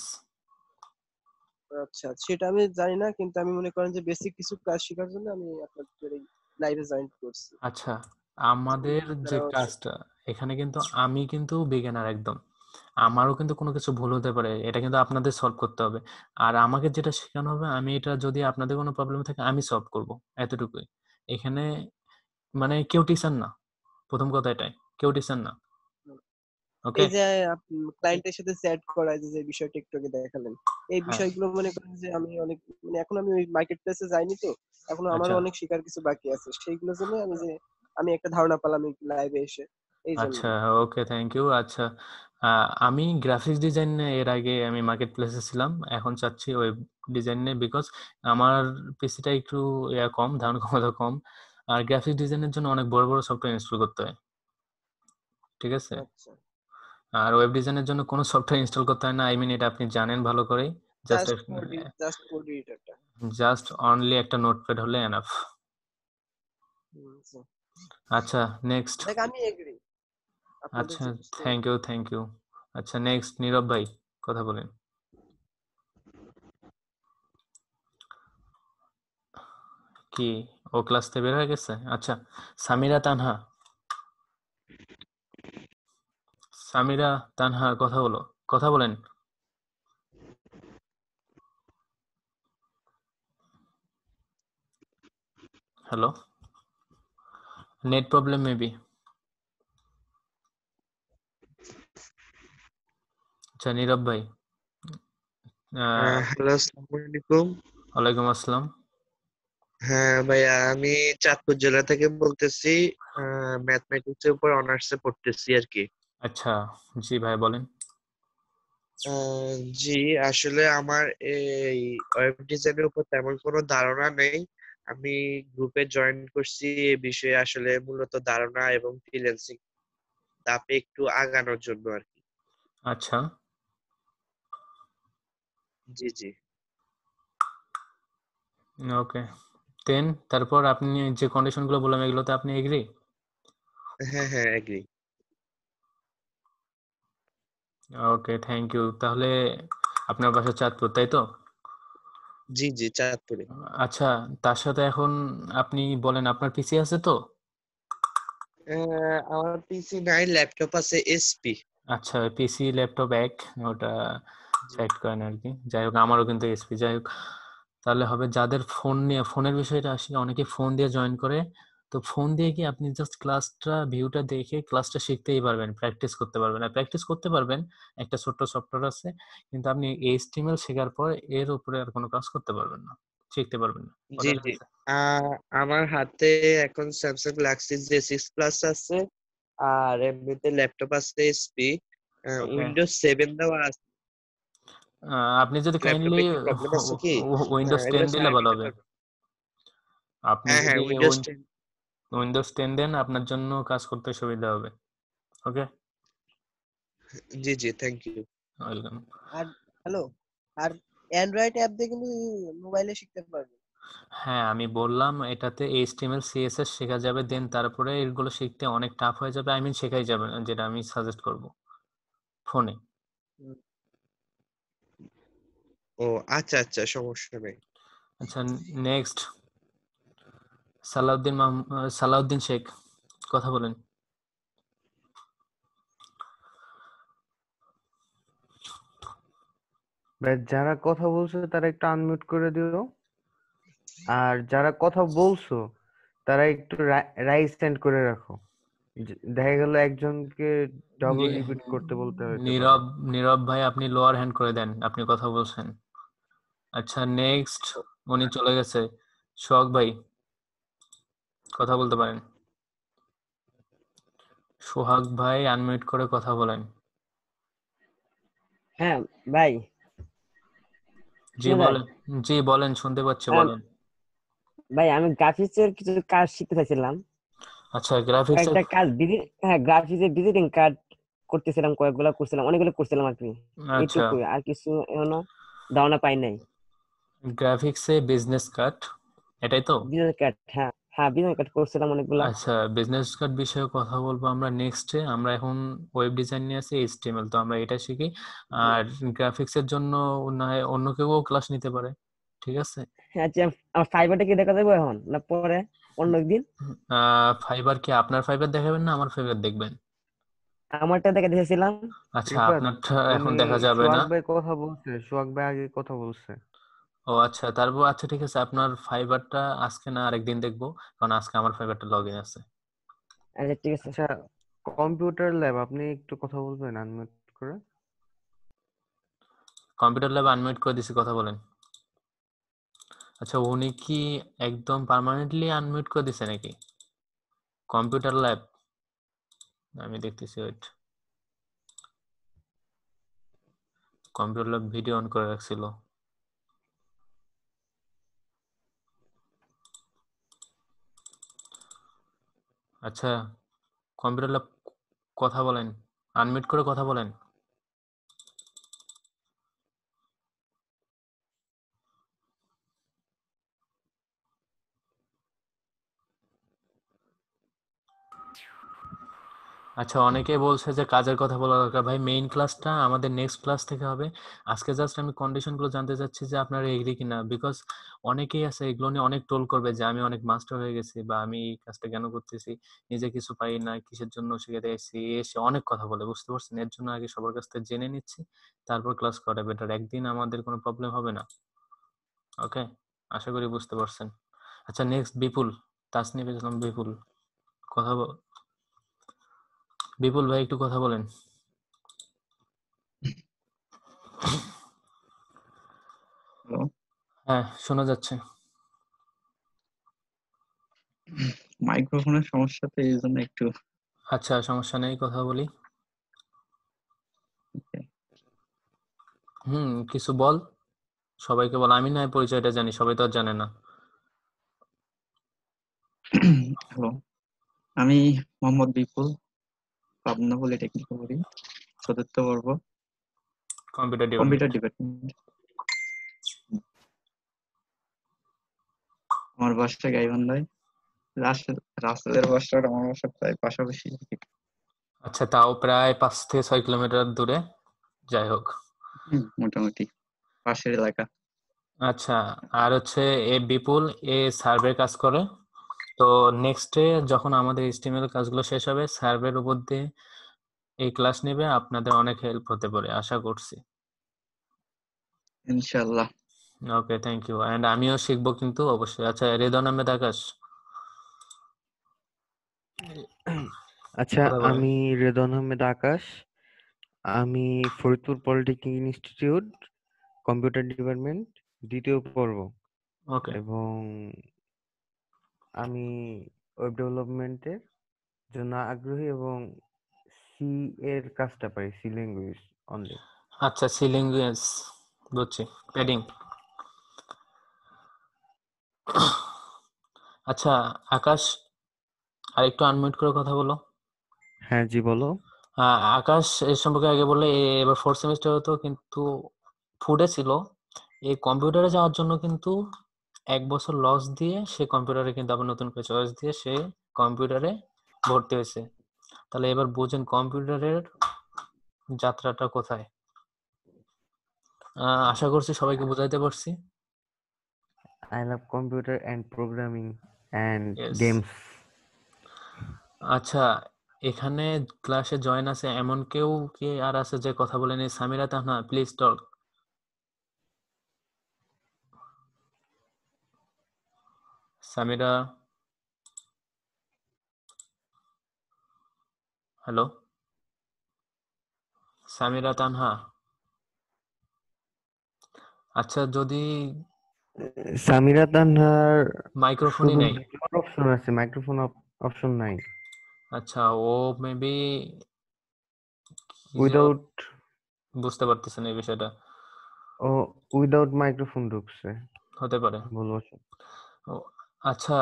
আচ্ছা সেটা আমি জানি না, কিন্তু আমি মনে করেন যে বেসিক কিছু কাজ শেখার জন্য আমি আপনাদের লাইভে জয়েন করছি। আচ্ছা আমাদের যে কাজটা এখানে কিন্তু আমি কিন্তু বিগিনার একদম, আমারও কিন্তু কোনো কিছু ভুল হতে পারে, এটা কিন্তু আপনাদের সলভ করতে হবে। আর আমাকে যেটা শেখানো হবে আমি এটা যদি আপনাদের কোনো প্রবলেম থাকে আমি সলভ করব, এতটুকুই। এখানে মানে কেউ টিচার না, প্রথম কথা এটাই, কেউ টিচার না। ওকে এই যে ক্লায়েন্টের সাথে চ্যাট করা যে বিষয় টিকটকে দেখালেন, এই বিষয়গুলো মনে করেন যে আমি অনেক মানে এখন আমি ওই মার্কেটপ্লেসে যাইনি, তো এখন আমার অনেক শিকার কিছু বাকি আছে, সেইগুলোর জন্য আমি যে আমি একটা ধারণা পেলাম লাইভে এসে। আচ্ছা ওকে থ্যাংক ইউ। আচ্ছা আমি গ্রাফিক্স ডিজাইন এর আগে আমি মার্কেট প্লেসে ছিলাম, এখন চাচ্ছি ওয়েব ডিজাইনে, বিকজ আমার পিসিটা একটু ইয়া কম, ধারণা ক্ষমতা কম, আর গ্রাফিক্স ডিজাইনের জন্য অনেক বড় বড় সফটওয়্যার ইনস্টল করতে হয়, ঠিক আছে। আর ওয়েব ডিজাইনের জন্য কোনো সফটওয়্যার ইনস্টল করতে হয় না, আই মিন এটা আপনি জানেন ভালো করে, জাস্ট জাস্ট কোড এডিটরটা, জাস্ট অনলি একটা নোটপ্যাড হলে এনাফ। আচ্ছা নেক্সট, আমি এগ্রি। আচ্ছা থ্যাংক ইউ থ্যাংক ইউ। আচ্ছা নেক্সট নীরব ভাই কথা বলেন। কি ও ক্লাস থেকে বের হয়ে গেছে? আচ্ছা সামিরা তানহা, সামিরা তানহা কথা বলো, কথা বলেন। Hello net problem maybe. আচ্ছা নীরব ভাই। হ্যালো আসসালামু আলাইকুম। ওয়ালাইকুম আসসালাম। হ্যাঁ ভাইয়া আমি চাঁদপুর জেলা থেকে বলতেছি, ম্যাথমেটিক্স এর উপর অনার্সে পড়তেছি আর কি। আচ্ছা জি ভাই বলেন। জি আসলে আমার এই ওয়েব ডিজাইনের উপর তেমন কোনো ধারণা নেই, আমি গ্রুপে জয়েন করছি এই বিষয়ে আসলে মূলত ধারণা এবং ফ্রিল্যান্সিং ধাপে একটু আগানোর জন্য আর কি। আচ্ছা জি জি ওকে। দেন তারপর আপনি যে কন্ডিশনগুলো বললাম এগুলোতে আপনি এগ্রি? হ্যাঁ হ্যাঁ এগ্রি। Okay thank you. তাহলে আপনার বাসা চাঁদপুর তাই তো? জি জি চাঁদপুরে। আচ্ছা তার সাথে এখন আপনি বলেন আপনার পিসি আছে তো? আমার পিসি নাই, ল্যাপটপ আছে এসপি। আচ্ছা পিসি ল্যাপটপ এক, ওটা সেট করেন আর কি। যাই হোক আমারও কিন্তু এসপি। যাই হোক তাহলে হবে যাদের ফোন নিয়ে ফোনের বিষয়টা আসলে অনেকে ফোন দিয়ে জয়েন করে, তো ফোন দিয়ে কি আপনি জাস্ট ক্লাসটা ভিউটা দেখে ক্লাসটা শিখতেই পারবেন, প্র্যাকটিস করতে পারবেন। আর প্র্যাকটিস করতে পারবেন একটা ছোট্ট সফটওয়্যার আছে, কিন্তু আপনি এইচটিএমএল শেখার পর এর উপরে আর কোনো কাজ করতে পারবেন না, শিখতে পারবেন না। জি জি আমার হাতে এখন Samsung Galaxy J six plus আছে, আর এমনিতে ল্যাপটপ আছে এসপি, উইন্ডোজ সেভেন দাও আছে। আপনি যদি কাইন্ডলি উইন্ডোজ টেন দিলে ভালো হবে। আপনি উইন্ডোজ টেন দেন আপনার জন্য কাজ করতে সুবিধা হবে। ওকে জি জি থ্যাংক ইউ ওয়েলকাম। আর হ্যালো আর অ্যান্ড্রয়েড অ্যাপ দিয়ে কিন্তু মোবাইলে শিখতে পারবে। হ্যাঁ আমি বললাম এটাতে এইচটিএমএল সিএসএস শেখা যাবে, দেন তারপরে এগুলো শিখতে অনেক টাফ হয়ে যাবে, আই মিন শেখাই যাবে না, যেটা আমি সাজেস্ট করব ফোনে। ও আচ্ছা আচ্ছা সমস্যা নেই। আচ্ছা নেক্সট সালাউদ্দিন সালাউদ্দিন শেখ কথা বলেন। যারা কথা বলছো তারা একটু আনমিউট করে দিও, আর যারা কথা বলছো তারা একটু রাইজ স্ট্যান্ড করে রাখো, দেখা গেল একজনকে ডাবল রিপিট করতে বলতে হবে। নীরব নীরব ভাই আপনি লোয়ার হ্যান্ড করে দেন, আপনি কথা বলছেন। আচ্ছা নেক্সট উনি চলে গেছে, শোক ভাই কথা বলতে পারেন। সোহাগ ভাই আনমিউট করে কথা বলেন। হ্যাঁ ভাই জি বলেন, জি বলেন শুনতে পাচ্ছি, বলেন ভাই। আমি গ্রাফিক্সের কিছু কাজ শিখতে চাইছিলাম। আচ্ছা গ্রাফিক্সের একটা কাজ, হ্যাঁ গ্রাফিক্সের ভিজিটিং কার্ড করতেছিলাম, কয়েকগুলা করছিলাম, অনেকগুলো করছিলাম আর কি। এইটুকুই, আর কিছু এখনো ধারণা পাই নাই। গ্রাফিক্সে বিজনেস কার্ড এটাই তো, বিজনেস কার্ড। হ্যাঁ হ্যাঁ, বিজনেস কার্ড করছিলাম অনেকগুলো। আচ্ছা, বিজনেস কার্ড বিষয়ে কথা বলবো আমরা নেক্সটে। আমরা এখন ওয়েব ডিজাইন নিয়ে আছি, এইচটিএমএল, তো আমরা এটা শিখি। আর গ্রাফিক্সের জন্য অন্য কেউ ক্লাস নিতে পারে, ঠিক আছে? আচ্ছা, আর ফাইবারটা কি দেখা যাবে এখন না পরে অন্য একদিন? ফাইবার কি আপনার ফাইবার দেখাবেন না আমার ফাইবার দেখবেন? আমারটা দেখে দিয়েছিলাম। আচ্ছা, আপনারটা এখন দেখা যাবে না? সোহাগ ভাই কথা বলছে, সোহাগ ভাই আগে কথা বলছে। ও আচ্ছা, তারপর আচ্ছা ঠিক আছে, আপনার ফাইবারটা আজকে না আরেকদিন দেখবো, কারণ আজকে আমার ফাইবারটা লগইন আছে। আচ্ছা ঠিক আছে। আচ্ছা, কম্পিউটার ল্যাব আপনি একটু কথা বলবেন আনমিউট করে? কম্পিউটার ল্যাব আনমিউট করে দিছি, কথা বলেন। আচ্ছা, উনি কি একদম পার্মানেন্টলি আনমিউট করে দিছে নাকি? কম্পিউটার ল্যাব আমি দেখতেছি, wait. Computer lab video on করে রাখছিল। আচ্ছা, কম্পিউটার ল্যাব কথা বলেন, আনমিউট করে কথা বলেন। আচ্ছা, অনেকে বলছে যে কাজের কথা বলা দরকার। ভাই, মেইন ক্লাসটা আমাদের নেক্সট ক্লাস থেকে হবে। আজকে জাস্ট আমি কন্ডিশনগুলো জানতে চাচ্ছি যে আপনারা এগ্রি কিনা, বিকজ অনেকেই আছে এগুলো নিয়ে অনেক টোল করবে যে আমি অনেক মাস্টার হয়ে গেছি, বা আমি এই কাজটা কেন করতেছি, নিজে কিছু পাই না, কিসের জন্য শিখে এসেছি, এসে অনেক কথা বলে, বুঝতে পারছেন? এর জন্য আগে সবার কাছ থেকে জেনে নিচ্ছি, তারপর ক্লাস করা বেটার। একদিন আমাদের কোনো প্রবলেম হবে না, ওকে? আশা করি বুঝতে পারছেন। আচ্ছা, নেক্সট বিপুল, তাসনিফ ইসলাম বিপুল, কথা বল। বিপুল ভাই একটু কথা বলেন। হ্যাঁ, শোনা যাচ্ছে। মাইক্রোফোনের সমস্যা তো এই জন্য একটু। আচ্ছা, সমস্যা নেই, কথা বলি। হুম, কিছু বল, সবাইকে বল। আমি না পরিচয়টা জানি, সবাই তো আর জানে না। হ্যালো, আমি মোহাম্মদ বিপুল, পাবনা পলিটেকনিক করি, চতুর্থ বর্ষ, কম্পিউটার কম্পিউটার ডিপার্টমেন্ট। আমার বাসা গাইবান্ধায়, রাসেলের বাসা আমার বাসা প্রায় পাশাপাশি। আচ্ছা, তাও প্রায় পাঁচ থেকে ছয় কিলোমিটার দূরে। যাই হোক, মোটামুটি পাশের এলাকা। আচ্ছা, আর হচ্ছে এ বিপুল এ সার্ভে কাজ করে। তো নেক্সটে যখন আমাদের এইচটিএমএল কাজগুলো শেষ হবে, সার্ভের উপর দিয়ে এই ক্লাস নেবে, আপনাদের অনেক হেল্প হতে পারে আশা করছি, ইনশাআল্লাহ। ওকে, থ্যাংক ইউ। এন্ড আমিও শিখবো কিন্তু অবশ্যই। আচ্ছা, রেদন আহমেদ আকাশ। আচ্ছা, আমি রেদন আহমেদ আকাশ, আমি Faridpur polytechnic institute, computer department, দ্বিতীয় পর্ব। ওকে, এবং আমি ওয়েব ডেভেলপমেন্টের জন্য আগ্রহী এবং সি এর কাজটা পারি, সি ল্যাঙ্গুয়েজ অনলি। আচ্ছা, সি ল্যাঙ্গুয়েজ বুঝছি, প্যাডিং। আচ্ছা আকাশ, আর একটু আনমিউট করে কথা বলো। হ্যাঁ জি, বলো। আকাশ এর সম্পর্কে আগে বললে, এবার ফোর্থ সেমিস্টার হতো কিন্তু ফুডে ছিল। এই কম্পিউটারে যাওয়ার জন্য কিন্তু এক বছর লস দিয়ে সে কম্পিউটারে কিন্তু আবার নতুন করে চয়েস দিয়ে সে কম্পিউটারে ভর্তি হয়েছে। তাহলে এবার বুঝেন কম্পিউটারের যাত্রাটা কোথায়। আশা করছি সবাইকে বুঝাইতে পারছি। I love computer and programming and games. আচ্ছা, এখানে ক্লাসে জয়েন আছে এমন কেউ কে আর আছে যে কথা বলেনি? Samira Tahna, please talk. Samira, hello Samira Tanha. আচ্ছা, যদি সামিরা তানহার মাইক্রোফোনই নাই, অপশন আছে মাইক্রোফোন অপশন নাই। আচ্ছা, ও মেবি উইদাউট, বুঝতে পারতেছেন এই বিষয়টা, ও উইদাউট মাইক্রোফোন ঢুকছে, হতে পারে, ভুল বলছেন। আচ্ছা,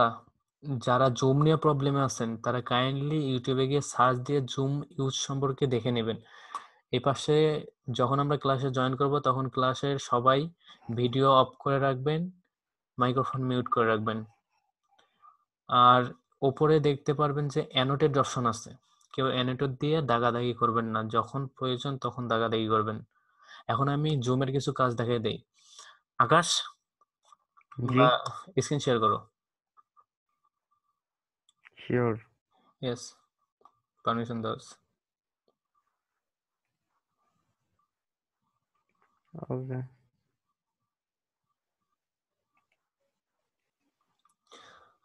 যারা জুম নিয়ে প্রবলেমে আছেন তারা কাইন্ডলি ইউটিউবে গিয়ে সার্চ দিয়ে জুম ইউজ সম্পর্কে দেখে নেবেন। এই পাশে যখন আমরা ক্লাসে জয়েন করব তখন ক্লাসের সবাই ভিডিও অফ করে রাখবেন, মাইক্রোফোন মিউট করে রাখবেন। আর উপরে দেখতে পারবেন যে অ্যানোটেড অপশন আছে, কেউ অ্যানোটেড দিয়ে দাগাদাগি করবেন না, যখন প্রয়োজন তখন দাগাদাগি করবেন। এখন আমি জুমের কিছু কাজ দেখিয়ে দেই। আকাশ স্ক্রিন শেয়ার করো। Sure. Yes. Permission does. Okay.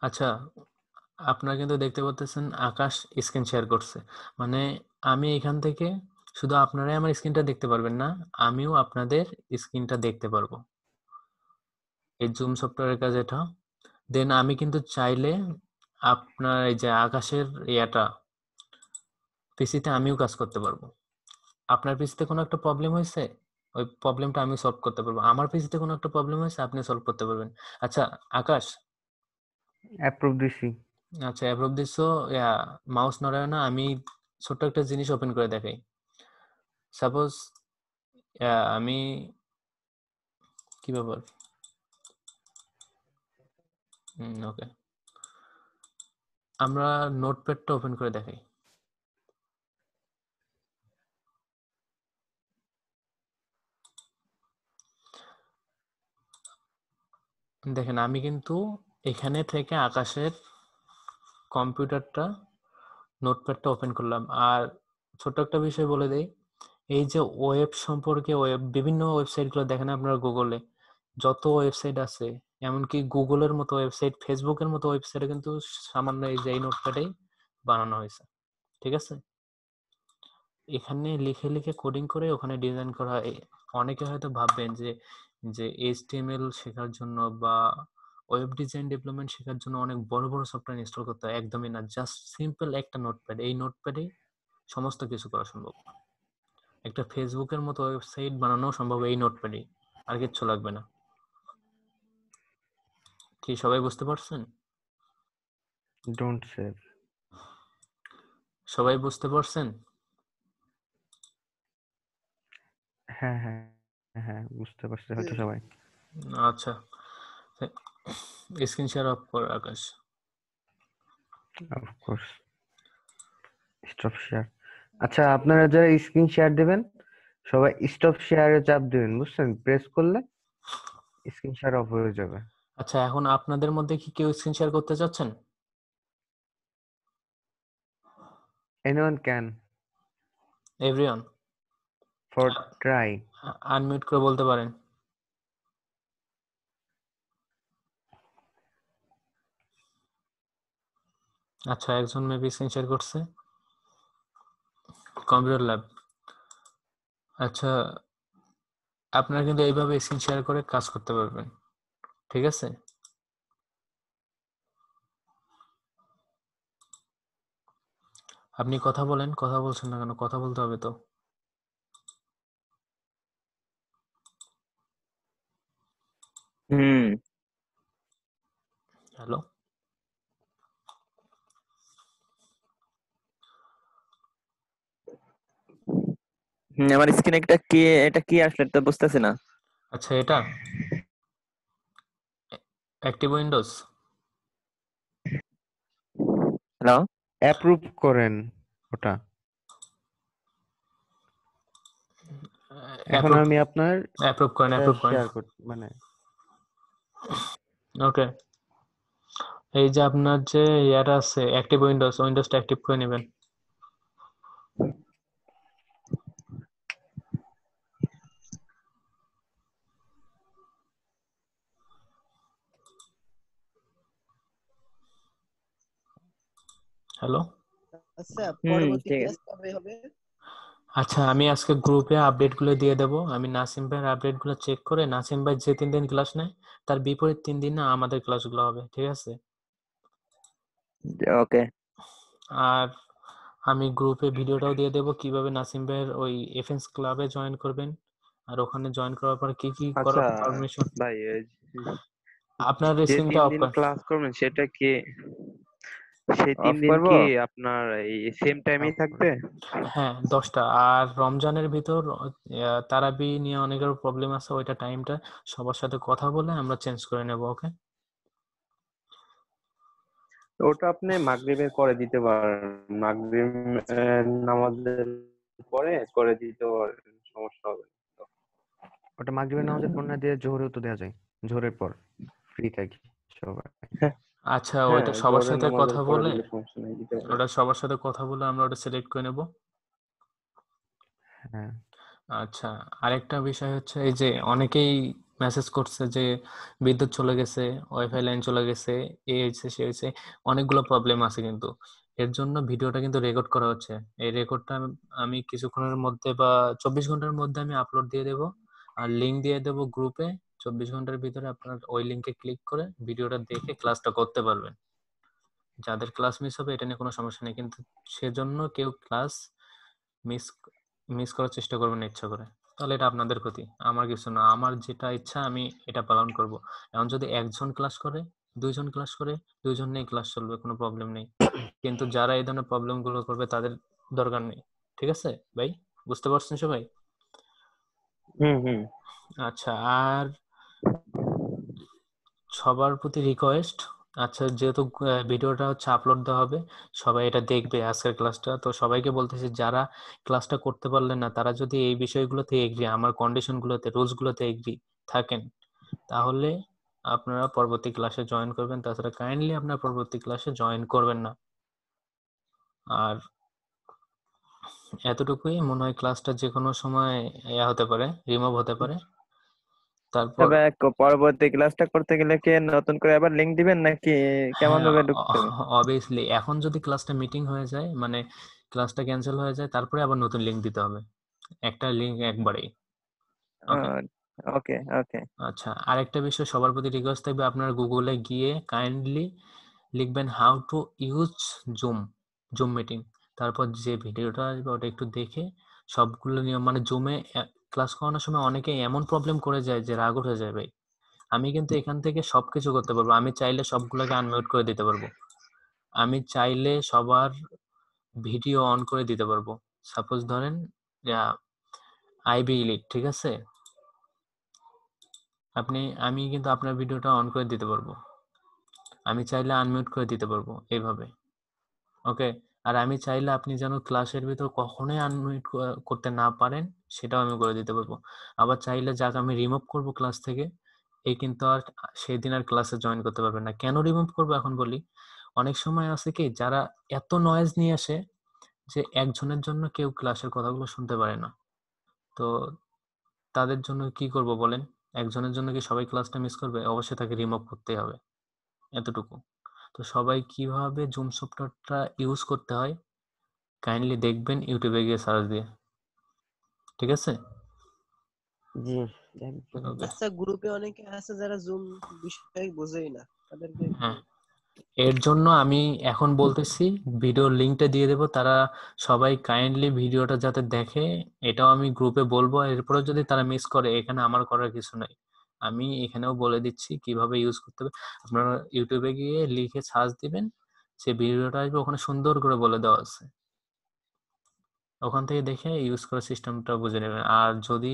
আচ্ছা, আপনারা কিন্তু দেখতে পাচ্ছেন আকাশ স্ক্রিন শেয়ার করছে, মানে আমি এখান থেকে শুধু আপনারাই আমার স্ক্রিনটা দেখতে পারবেন না, আমিও আপনাদের স্ক্রিনটা দেখতে পারবো। এই জুম সফটওয়্যারের কাজ এটা। দেন আমি কিন্তু চাইলে আপনার এই যে আকাশের এটা পিসিতে আমিও কাজ করতে পারবো। আপনার পিসিতে কোনো একটা প্রবলেম হয়েছে, ওই প্রবলেমটা আমি সলভ করতে পারবো। আমার পিসিতে কোনো একটা প্রবলেম হয়েছে, আপনি সলভ করতে পারবেন। আচ্ছা আকাশ, অ্যাপ্রুভ দিছি। আচ্ছা অ্যাপ্রুভ দিছো, মাউস নড়ায় না। আমি ছোট্ট একটা জিনিস ওপেন করে দেখাই। সাপোজ আমি কি ব্যাপার, ওকে আমরা নোটপ্যাডটা ওপেন করে দেখাই। দেখেন আমি কিন্তু এখানে থেকে আকাশের কম্পিউটারটা নোটপ্যাডটা ওপেন করলাম। আর ছোট একটা বিষয় বলে দেই, এই যে ওয়েব সম্পর্কে ওয়েব বিভিন্ন ওয়েবসাইটগুলো দেখেন আপনারা গুগলে, যত ওয়েবসাইট আছে এমনকি গুগলের মতো ওয়েবসাইট, ফেসবুকের মতো ওয়েবসাইটে কিন্তু সামান্য এই যে নোটপ্যাডেই বানানো হয়েছে, ঠিক আছে? এখানে লিখে লিখে কোডিং করে ওখানে ডিজাইন করা হয়। অনেকে হয়তো ভাববেন যে যে এইচটিএমএল শেখার জন্য বা ওয়েব ডিজাইন ডেভেলপমেন্ট শেখার জন্য অনেক বড় বড় সফটওয়্যার ইনস্টল করতে হয়, একদমই না। জাস্ট সিম্পল একটা নোটপ্যাড, এই নোটপ্যাডেই সমস্ত কিছু করা সম্ভব। একটা ফেসবুকের মতো ওয়েবসাইট বানানো সম্ভব এই নোটপ্যাডেই, আর কিচ্ছু লাগবে না। কি সবাই বুঝতে পারছেন? Don't save. সবাই বুঝতে পারছেন? হ্যাঁ হ্যাঁ হ্যাঁ বুঝতে পারছে হয়তো সবাই। আচ্ছা স্ক্রিন শেয়ার অফ কর Akash. Of course stop share. আচ্ছা আপনারা যারা স্ক্রিন শেয়ার দিবেন সবাই স্টপ শেয়ারে চাপ দিবেন, বুঝছেন? প্রেস করলে স্ক্রিন শেয়ার অফ হয়ে যাবে। আচ্ছা এখন আপনাদের মধ্যে কি কেউ স্ক্রিন শেয়ার করতে চাচ্ছেন? Anyone can, everyone for try. Unmute করে বলতে পারেন। আচ্ছা একজন মেবি স্ক্রিন শেয়ার করছে, কম্পিউটার ল্যাব। আচ্ছা আপনারা কিন্তু এইভাবে স্ক্রিন শেয়ার করে কাজ করতে পারবেন, ঠিক আছে? আপনি কথা বলেন, কথা বলছেন না কেন? কথা বলতে হবে তো। হুম হ্যালো, আমার স্ক্রিনে একটা কি এটা কি আসলে তো বুঝতেছি না। আচ্ছা এটা অ্যাক্টিভ উইন্ডোজ। হ্যালো, অ্যাপ্রুভ করেন ওটা। এখন আমি আপনার অ্যাপ্রুভ করেন, অ্যাপ্রুভ করেন মানে ওকে। এই যে আপনার যে ইয়াটা আছে অ্যাক্টিভ উইন্ডোজ, উইন্ডোজটা অ্যাক্টিভ করে নেবেন। হ্যালো, আচ্ছা পরবর্তী ক্লাস কবে হবে? আচ্ছা আমি আজকে গ্রুপে আপডেটগুলো দিয়ে দেব। আমি নাসিম ভাইয়ের আপডেটগুলো চেক করে, নাসিম ভাই যে তিন দিন ক্লাস নেয় তার বিপরীত তিন দিন না আমাদের ক্লাসগুলো হবে, ঠিক আছে? ওকে। আর আমি গ্রুপে ভিডিওটাও দিয়ে দেব কিভাবে নাসিম ভাইয়ের ওই এফএনস ক্লাবে জয়েন করবেন আর ওখানে জয়েন করার পর কি কি করার পারমিশন। ভাই আপনার রেসিংটা অফ ক্লাস করবেন সেটা কি সেই তিন দিন কি আপনার এই সেম টাইমেই থাকবে? হ্যাঁ দশটা। আর রমজানের ভিতর তারাবি নিয়ে অনেকের প্রবলেম আছে, ওইটা টাইমটা সবার সাথে কথা বলে আমরা চেঞ্জ করে নেব। ওকে, ওটা আপনি মাগরিবের করে দিতে পারেন, মাগরিব নামাজের পরে করে দিতে পারেন, সমস্যা হবে না। ওটা মাগরিবের নামাজের পর না দিয়ে জোহরেও তো দেয়া যায়, জোহরের পর ফ্রি থাকি সবাই। আচ্ছা ওটা সবার সাথে কথা বলে ওটা সবার সাথে কথা বলে আমরা ওটা সিলেক্ট করে নেব। হ্যাঁ আচ্ছা, আরেকটা বিষয় হচ্ছে এই যে অনেকেই মেসেজ করছে যে বিদ্যুৎ চলে গেছে, ওয়াইফাই লাইন চলে গেছে, এই হচ্ছে সে হচ্ছে, অনেকগুলো প্রবলেম আছে, কিন্তু এর জন্য ভিডিওটা কিন্তু রেকর্ড করা হচ্ছে। এই রেকর্ডটা আমি কিছুক্ষণের মধ্যে বা চব্বিশ ঘন্টার মধ্যে আমি আপলোড দিয়ে দেবো আর লিঙ্ক দিয়ে দেবো গ্রুপে। চব্বিশ ঘন্টার ভিতরে আপনারা ওই লিঙ্কে ক্লিক করে ভিডিওটা দেখে ক্লাসটা করতে পারবেন। যাদের ক্লাস মিস হবে এটা নিয়ে কোনো সমস্যা নেই, কিন্তু সেজন্য কেউ ক্লাস মিস মিস করার চেষ্টা করবেন ইচ্ছা করে, তাহলে এটা আপনাদের ক্ষতি, আমার কিছু না। আমার যেটা ইচ্ছা আমি এটা পালন করব। এখন যদি একজন ক্লাস করে, দুইজন ক্লাস করে, দুইজন নিয়ে ক্লাস চলবে, কোনো প্রবলেম নেই, কিন্তু যারা এই ধরনের প্রবলেমগুলো করবে তাদের দরকার নেই। ঠিক আছে ভাই, বুঝতে পারছেন সবাই? হুম হুম আচ্ছা, আর সবার প্রতি রিকোয়েস্ট, আচ্ছা যেহেতু ভিডিওটা হচ্ছে আপলোড দেওয়া হবে, সবাই এটা দেখবে আজকের ক্লাসটা, তো সবাইকে বলতেছি যারা ক্লাসটা করতে পারলেন না তারা যদি এই বিষয়গুলোতে এগ্রি, আমার কন্ডিশনগুলোতে রুলসগুলোতে এগ্রি থাকেন, তাহলে আপনারা পরবর্তী ক্লাসে জয়েন করবেন। তাছাড়া কাইন্ডলি আপনারা পরবর্তী ক্লাসে জয়েন করবেন না। আর এতটুকুই মনে হয়, ক্লাসটা যে কোনো সময় ইয়া হতে পারে, রিমুভ হতে পারে। তারপর পরবর্তী ক্লাসটা করতে গেলে কি নতুন করে আবার লিংক দিবেন নাকি কেমন ভাবে ঢুকতে হবে? অবভিয়াসলি এখন যদি ক্লাসটা মিটিং হয়ে যায়, মানে ক্লাসটা ক্যান্সেল হয়ে যায়, তারপরে আবার নতুন লিংক দিতে হবে, একটা লিংক একবারেই। ওকে ওকে আচ্ছা, আরেকটা বিষয় সবার প্রতি রিকোয়েস্ট থাকবে, আপনারা গুগলে গিয়ে কাইন্ডলি লিখবেন how to use Zoom Zoom meeting, তারপর যে ভিডিওটা আসবে ওটা একটু দেখে সবগুলো নিয়ম, মানে জুমে ক্লাস করানোর সময় অনেকে এমন প্রবলেম করে যায় যে রাগ উঠে যায়। ভাই আমি কিন্তু এখান থেকে সবকিছু করতে পারবো, আমি চাইলে সবগুলোকে আনমিউট করে দিতে পারবো, আমি চাইলে সবার ভিডিও অন করে দিতে পারবো। সাপোজ ধরেন আইবি ইলিট, ঠিক আছে, আপনি আমি কিন্তু আপনার ভিডিওটা অন করে দিতে পারবো, আমি চাইলে আনমিউট করে দিতে পারবো এইভাবে। ওকে, আর আমি চাইলে আপনি যেন ক্লাসের ভিতর কখনোই আনমিউট করতে না পারেন সেটাও আমি করে দিতে পারবো। আবার চাইলে যাকে আমি রিমুভ করবো ক্লাস থেকে, এই কিন্তু আর সেদিন আর ক্লাসে জয়েন করতে পারবে না। কেন রিমুভ করবো এখন বলি, অনেক সময় আছে কি যারা এত নয়েজ নিয়ে আসে যে একজনের জন্য কেউ ক্লাসের কথাগুলো শুনতে পারে না, তো তাদের জন্য কি করব বলেন? একজনের জন্য কি সবাই ক্লাসটা মিস করবে? অবশ্যই তাকে রিমুভ করতে হবে, এতটুকু। তো সবাই কিভাবে জুম সফটওয়্যারটা ইউজ করতে হয় কাইন্ডলি দেখবেন ইউটিউবে গিয়ে সার্চ দিয়ে, ঠিক আছে? জি আচ্ছা, গ্রুপে অনেকে আছে যারা জুম বিষয়ে বোঝেই না, তাদেরকে এর জন্য আমি এখন বলতেছি ভিডিও লিংকটা দিয়ে দেব, তারা সবাই কাইন্ডলি ভিডিওটা যাতে দেখে, এটাও আমি গ্রুপে বলবো। এরপরে যদি তারা মিস করে এখানে আমার করার কিছু নাই, আমি এখানেও বলে দিচ্ছি কিভাবে ইউজ করতে হবে। আপনারা ইউটিউবে গিয়ে লিখে সার্চ দিবেন, যে ভিডিওটা আসবে ওখানে সুন্দর করে বলে দেওয়া আছে, ওখান থেকে দেখে ইউজ করার সিস্টেমটা বুঝে নেবেন। আর যদি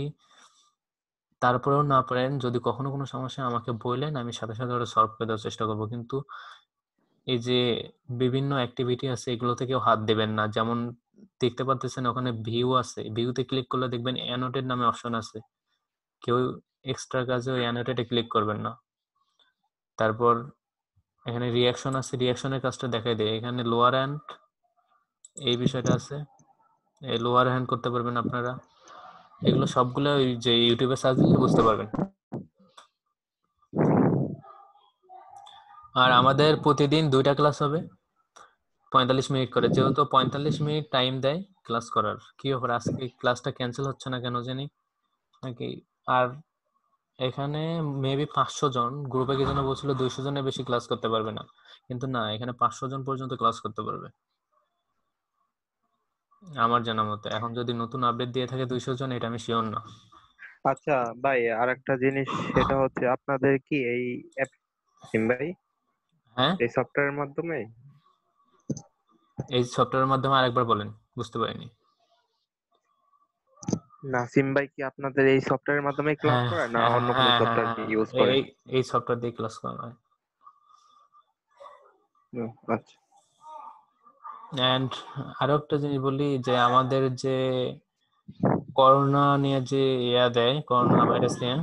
তারপরেও না পারেন, যদি কখনো কোনো সমস্যা আমাকে বললেন, আমি সাথে সাথে ওটা সলভ করে দেওয়ার চেষ্টা করবো। কিন্তু এই যে বিভিন্ন অ্যাক্টিভিটি আছে এগুলো থেকেও হাত দেবেন না। যেমন দেখতে পাচ্ছেন ওখানে ভিউ আছে, ভিউতে ক্লিক করলে দেখবেন অ্যানোটেড নামে অপশন আছে, কেউ এক্সট্রা কাজে ওই অ্যানোটেটে ক্লিক করবেন না। তারপর এখানে রিয়াকশন আছে, রিয়াকশনের কাজটা দেখাই দেয়, এখানে লোয়ার হ্যান্ড এই বিষয়টা আছে, এই লোয়ার হ্যান্ড করতে পারবেন আপনারা। এগুলো সবগুলো ওই যে ইউটিউবে সার্চ দিলে বুঝতে পারবেন। আর আমাদের প্রতিদিন দুইটা ক্লাস হবে পঁয়তাল্লিশ মিনিট করে, যেহেতু পঁয়তাল্লিশ মিনিট টাইম দেয় ক্লাস করার। কি ব্যাপার আজকে ক্লাসটা ক্যান্সেল হচ্ছে না কেন জানি নাকি? আর এখানে মেবি পাঁচশো জন গ্রুপে কি যেন বলছিল দুইশো জনের বেশি ক্লাস করতে পারবে না, কিন্তু না এখানে পাঁচশো জন পর্যন্ত ক্লাস করতে পারবে আমার জানা মতে। এখন যদি নতুন আপডেট দিয়ে থাকে দুইশো জন, এটা আমি শিওর না। আচ্ছা ভাই, আরেকটা জিনিস সেটা হচ্ছে আপনাদের কি এই सिम भाई হ্যাঁ এই সফটওয়্যারের মাধ্যমে এই সফটওয়্যারের মাধ্যমে আরেকবার বলেন বুঝতে পারিনি না সিম ভাই কি আপনাদের এই সফটওয়্যারের মাধ্যমে ক্লাস করা না অন্য কোনো সফটওয়্যার কি ইউজ করেন এই এই সফটওয়্যার দিয়ে ক্লাস করা হয় আচ্ছা এন্ড আরেকটা জিনিস বলি যে আমাদের যে করোনা নিয়ে যে ইয়া দেয় করোনা ভাইরাস নিয়ে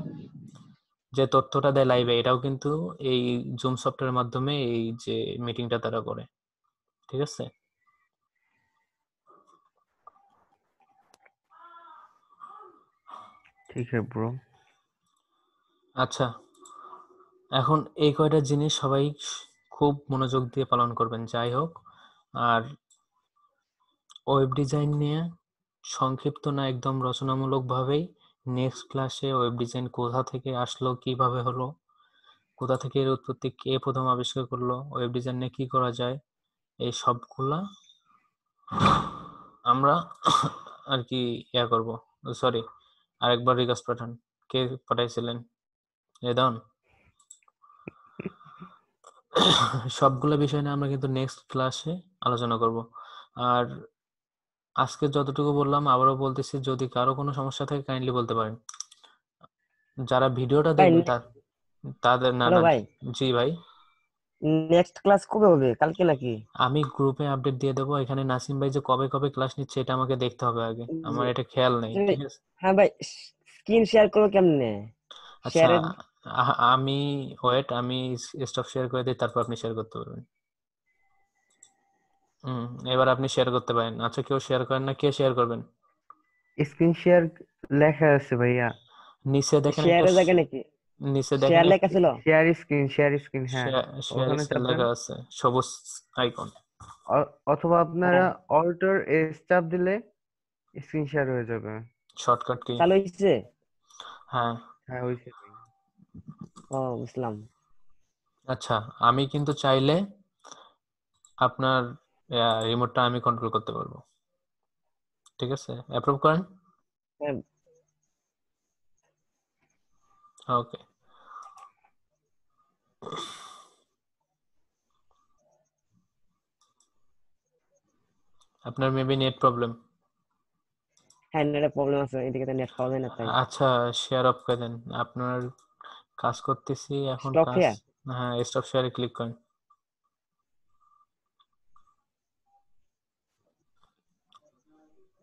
যে তথ্যটা দেয় লাইভে এটাও কিন্তু এই জুম সফটওয়্যারের মাধ্যমে এই যে মিটিংটা তারা করে ঠিক আছে ঠিক আছে ব্রো আচ্ছা এখন এই কয়টা জিনিস সবাই খুব মনোযোগ দিয়ে পালন করবেন যাই হোক আর ওয়েব ডিজাইন নিয়ে সংক্ষিপ্ত না একদম রচনামূলকভাবেই নেক্সট ক্লাসে ওয়েব ডিজাইন কোথা থেকে আসলো কিভাবে হলো কোথা থেকে এর উৎপত্তি কে প্রথম আবিষ্কার করলো ওয়েব ডিজাইন নিয়ে কি করা যায় এই সবগুলা আমরা আর কি ইয়া করব সরি আরেকবার রিকোয়েস্ট পাঠান কে পাঠাইছিলেন রেদন সবগুলো বিষয় নিয়ে আমরা কিন্তু নেক্সট ক্লাসে আলোচনা করব আর আজকে যতটুকু বললাম আবারো বলতেছি যদি কারো কোনো সমস্যা থাকে কাইন্ডলি বলতে পারেন যারা ভিডিওটা দেখবেন তাদের না ভাই জি ভাই নেক্সট ক্লাস কবে হবে কালকে নাকি আমি গ্রুপে আপডেট দিয়ে দেব এখানে নাসিম ভাই যে কবে কবে ক্লাস নিচ্ছে এটা আমাকে দেখতে হবে আগে আমার এটা খেয়াল নেই ঠিক আছে হ্যাঁ ভাই স্ক্রিন শেয়ার করো কেমনে আচ্ছা আমি ওয়েট আমি স্টপ শেয়ার করে দিই তারপর আপনি শেয়ার করতে পারবেন হুম এবার আপনি শেয়ার করতে পারেন আচ্ছা কেউ শেয়ার করেন না কে শেয়ার করবেন স্ক্রিন শেয়ার লেখা আছে ভাইয়া নিচে দেখেন শেয়ারের জায়গা নাকি নিচে দেখেন শেয়ার লেখা ছিল শেয়ার স্ক্রিন শেয়ার স্ক্রিন হ্যাঁ ওখানে লেখা আছে সবুজ আইকন অথবা আপনারা অল্টার এস চাপ দিলে স্ক্রিন শেয়ার হয়ে যাবে শর্টকাট কি চালু হইছে হ্যাঁ হ্যাঁ হইছে ও ইসলাম আচ্ছা আমি কিন্তু চাইলে আপনার রিমোটটা আমি কন্ট্রোল করতে পারবো ঠিক আছে অ্যাপ্রুভ করেন ওকে আপনার মেবি নেট প্রবলেম হ্যাঁ নেট প্রবলেম আছে এদিকে নেট পাবেন না তাই আচ্ছা শেয়ার অফ করে দেন আপনার কাজ করতেছি এখন কাজ হ্যাঁ স্টপ শেয়ারে ক্লিক করেন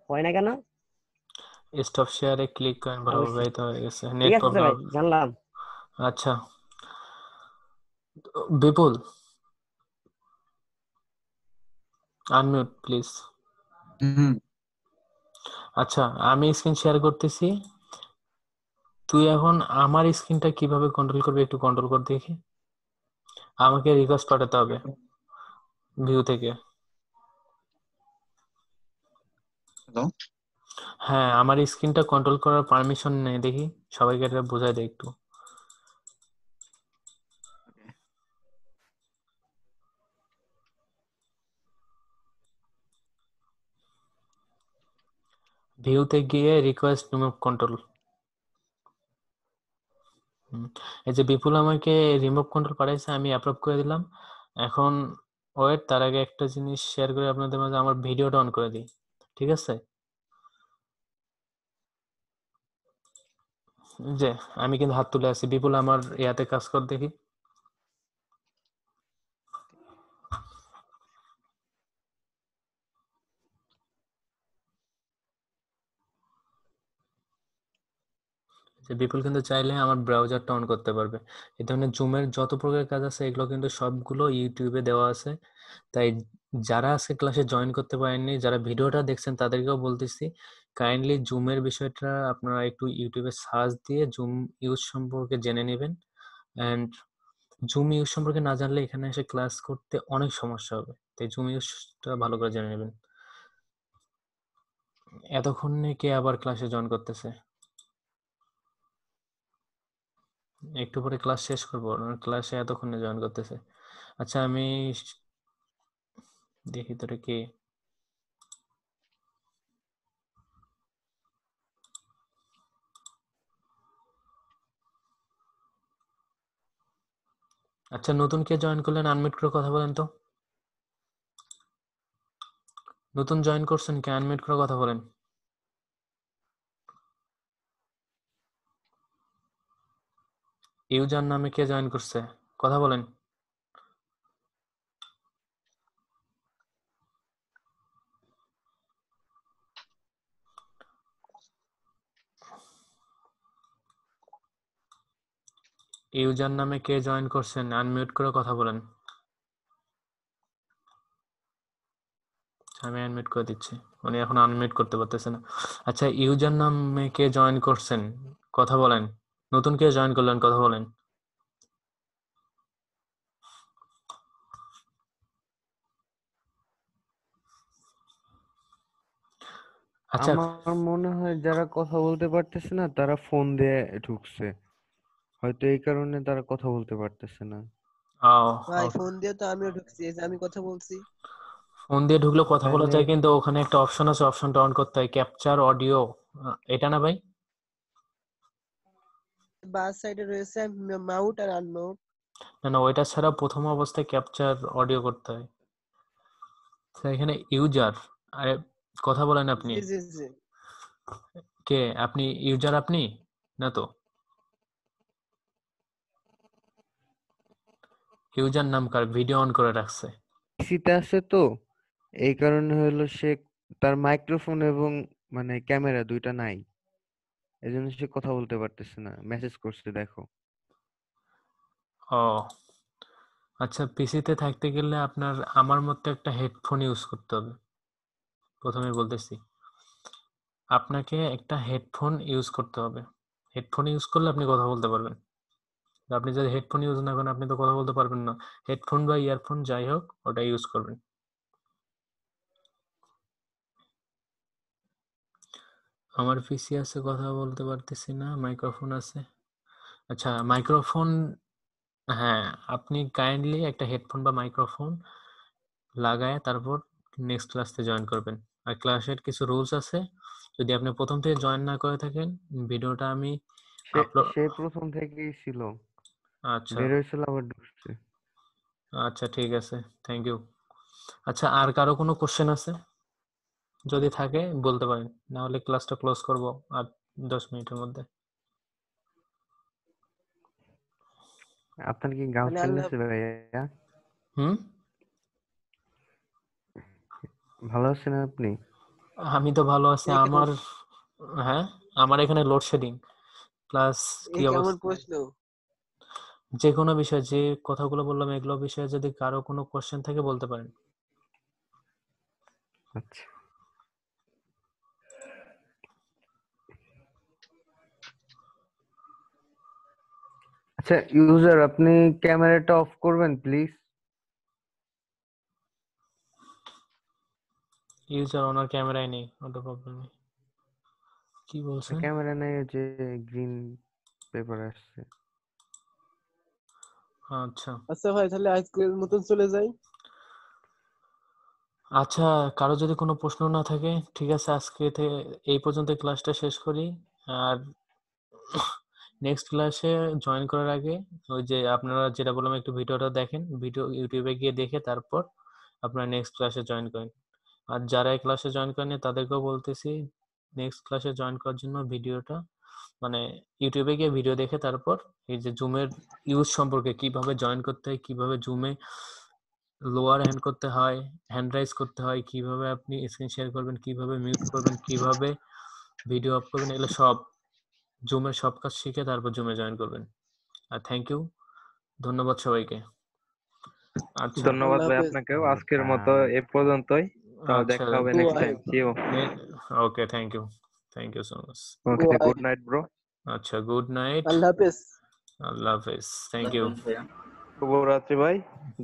হয় না কেন স্টপ শেয়ারে ক্লিক করেন ভালো ভাই তো হয়ে গেছে নেট প্রবলেম জানলাম আচ্ছা বিপুল আনমিউট প্লিজ হুম আচ্ছা আমি স্ক্রিন শেয়ার করতেছি তুই এখন আমার স্ক্রিনটা কিভাবে কন্ট্রোল করবে একটু কন্ট্রোল কর দেখি আমাকে রিকোয়েস্ট পাঠাতে হবে ভিউ থেকে হ্যালো হ্যাঁ আমার স্ক্রিনটা কন্ট্রোল করার পারমিশন নেই দেখি সবাইকে এটা বোঝায় দে একটু ভিউতে গিয়ে রিকোয়েস্ট রিমুভ কন্ট্রোল এই যে বিপুল আমাকে রিমুভ কন্ট্রোল পাঠাইছে আমি অ্যাপ্রুভ করে দিলাম এখন ওয়েট তার আগে একটা জিনিস শেয়ার করে আপনাদের মাঝে আমার ভিডিওটা অন করে দিই ঠিক আছে যে আমি কিন্তু হাত তুলে আছি বিপুল আমার ইয়াতে কাজ কর দেখি যে বিপুল কিন্তু চাইলে আমার ব্রাউজারটা অন করতে পারবে এই ধরনের জুমের যত প্রকার কাজ আছে এগুলো কিন্তু সবগুলো ইউটিউবে দেওয়া আছে তাই যারা আজকে ক্লাসে জয়েন করতে পারেননি যারা ভিডিওটা দেখছেন তাদেরকেও বলতেছি কাইন্ডলি জুমের বিষয়টা আপনারা একটু ইউটিউবে সার্চ দিয়ে জুম ইউজ সম্পর্কে জেনে নেবেন অ্যান্ড জুম ইউজ সম্পর্কে না জানলে এখানে এসে ক্লাস করতে অনেক সমস্যা হবে তাই জুম ইউজটা ভালো করে জেনে নেবেন এতক্ষণে কে আবার ক্লাসে জয়েন করতেছে একটু পরে ক্লাস শেষ করবো ক্লাসে এতক্ষণে জয়েন করতেছে আচ্ছা আমি দেখি তোরা কে আচ্ছা নতুন কে জয়েন করলেন আনমিউট করে কথা বলেন তো নতুন জয়েন করছেন কে আনমিউট করে কথা বলেন ইউজার নামে কে জয়েন করছে কথা বলেন ইউজার নামে কে জয়েন করছেন আনমিউট করে কথা বলেন আমি আনমিউট করে দিচ্ছি উনি এখন আনমিউট করতে পারতেছেন না আচ্ছা ইউজার নামে কে জয়েন করছেন কথা বলেন নতুন কে জয়েন করলেন কথা বলেন আচ্ছা আমার মনে হয় যারা কথা বলতে পারতেছে না তারা ফোন দিয়ে ঢুকছে হয়তো এই কারণে তারা কথা বলতে পারতেছে না আও ভাই ফোন দিয়ে তো আমিও ঢুকছি এই যে আমি কথা বলছি ফোন দিয়ে ঢুকলে কথা বলা যায় কিন্তু ওখানে একটা অপশন আছে অপশনটা অন করতে হয় ক্যাপচার অডিও এটা না ভাই বাম সাইডে রয়েছে মাউট আর আনমাউট না না ওইটা ছাড়া প্রথম অবস্থায় ক্যাপচার অডিও করতে হয় তো এখানে ইউজার আরে কথা বলেন আপনি জি জি কে আপনি ইউজার আপনি না তো ইউজার নাম কার ভিডিও অন করে রাখছে পিসিতে আছে তো এই কারণে হলো সে তার মাইক্রোফোন এবং মানে ক্যামেরা দুইটা নাই এজন্য সে কথা বলতে পারতেছে না মেসেজ করতে দেখো ও আচ্ছা পিসিতে থাকতে গেলে আপনার আমার মতে একটা হেডফোন ইউজ করতে হবে প্রথমে বলতেছি আপনাকে একটা হেডফোন ইউজ করতে হবে হেডফোন ইউজ করলে আপনি কথা বলতে পারবেন আপনি যদি হেডফোন ইউজ না করেন আপনি তো কথা বলতে পারবেন না হেডফোন বা ইয়ারফোন যাই হোক ওটা ইউজ করবেন আমার পিসি আছে কথা বলতে পারতেছি না মাইক্রোফোন আছে আচ্ছা মাইক্রোফোন হ্যাঁ আপনি কাইন্ডলি একটা হেডফোন বা মাইক্রোফোন লাগায় তারপর নেক্সট ক্লাসে জয়েন করবেন আর ক্লাসের কিছু রুলস আছে যদি আপনি প্রথম থেকে জয়েন না করে থাকেন ভিডিওটা আমি আপলোড সেই প্রথম থেকেই ছিল আচ্ছা বের হইছিল আবার ঢুকছে আচ্ছা ঠিক আছে থ্যাংক ইউ আচ্ছা আর কারো কোনো কোশ্চেন আছে যদি থাকে বলতে পারেন না হলে ক্লাসটা ক্লোজ করব আর দশ মিনিটের মধ্যে আপনার কি গার্লফ্রেন্ড আছে ভাইয়া হুম ভালো আছেন আপনি আমি তো ভালো আছি আমার হ্যাঁ আমার এখানে লোডশেডিং প্লাস কি অবস্থা যে কোনো বিষয়ে যে কথাগুলো বললাম এগুলো বিষয়ে যদি কারো কোনো কোশ্চেন থাকে বলতে পারেন আচ্ছা আচ্ছা ইউজার আপনি ক্যামেরাটা অফ করবেন প্লিজ ইউজার ওনার ক্যামেরাই নেই ওটা প্রবলেম কি বলছেন ক্যামেরা নাই যে গ্রিন পেপার আসছে আচ্ছা আচ্ছা ভাই তাহলে আজকের মত চলে যাই আচ্ছা কারো যদি কোনো প্রশ্ন না থাকে ঠিক আছে আজকে এই পর্যন্ত ক্লাসটা শেষ করি আর নেক্সট ক্লাসে জয়েন করার আগে ওই যে আপনারা যেটা বললাম একটু ভিডিওটা দেখেন ভিডিও ইউটিউবে গিয়ে দেখে তারপর আপনারা নেক্সট ক্লাসে জয়েন করেন আর যারা এই ক্লাসে জয়েন করেননি তাদেরকেও বলতেছি নেক্সট ক্লাসে জয়েন করার জন্য ভিডিওটা মানে ইউটিউবে গিয়ে ভিডিও দেখে তারপর এই যে জুমের ইউজ সম্পর্কে কিভাবে জয়েন করতে হয় কিভাবে জুমে লোয়ার হ্যান্ড করতে হয় হ্যান্ড রাইজ করতে হয় কিভাবে আপনি স্ক্রিন শেয়ার করবেন কিভাবে মিউট করবেন কিভাবে ভিডিও অফ করবেন এগুলো সব জুমের সব কাজ শিখে তারপর জুমে জয়েন করবেন আর থ্যাংক ইউ ধন্যবাদ সবাইকে আচ্ছা ধন্যবাদ ভাই আপনাকেও আজকের মতো এ পর্যন্তই তাহলে দেখা হবে next time see you okay thank you thank you so much okay good night bro আচ্ছা গুড নাইট আল্লাহ হাফেজ আল্লাহ হাফেজ থ্যাংক ইউ শুভ রাত্রি ভাই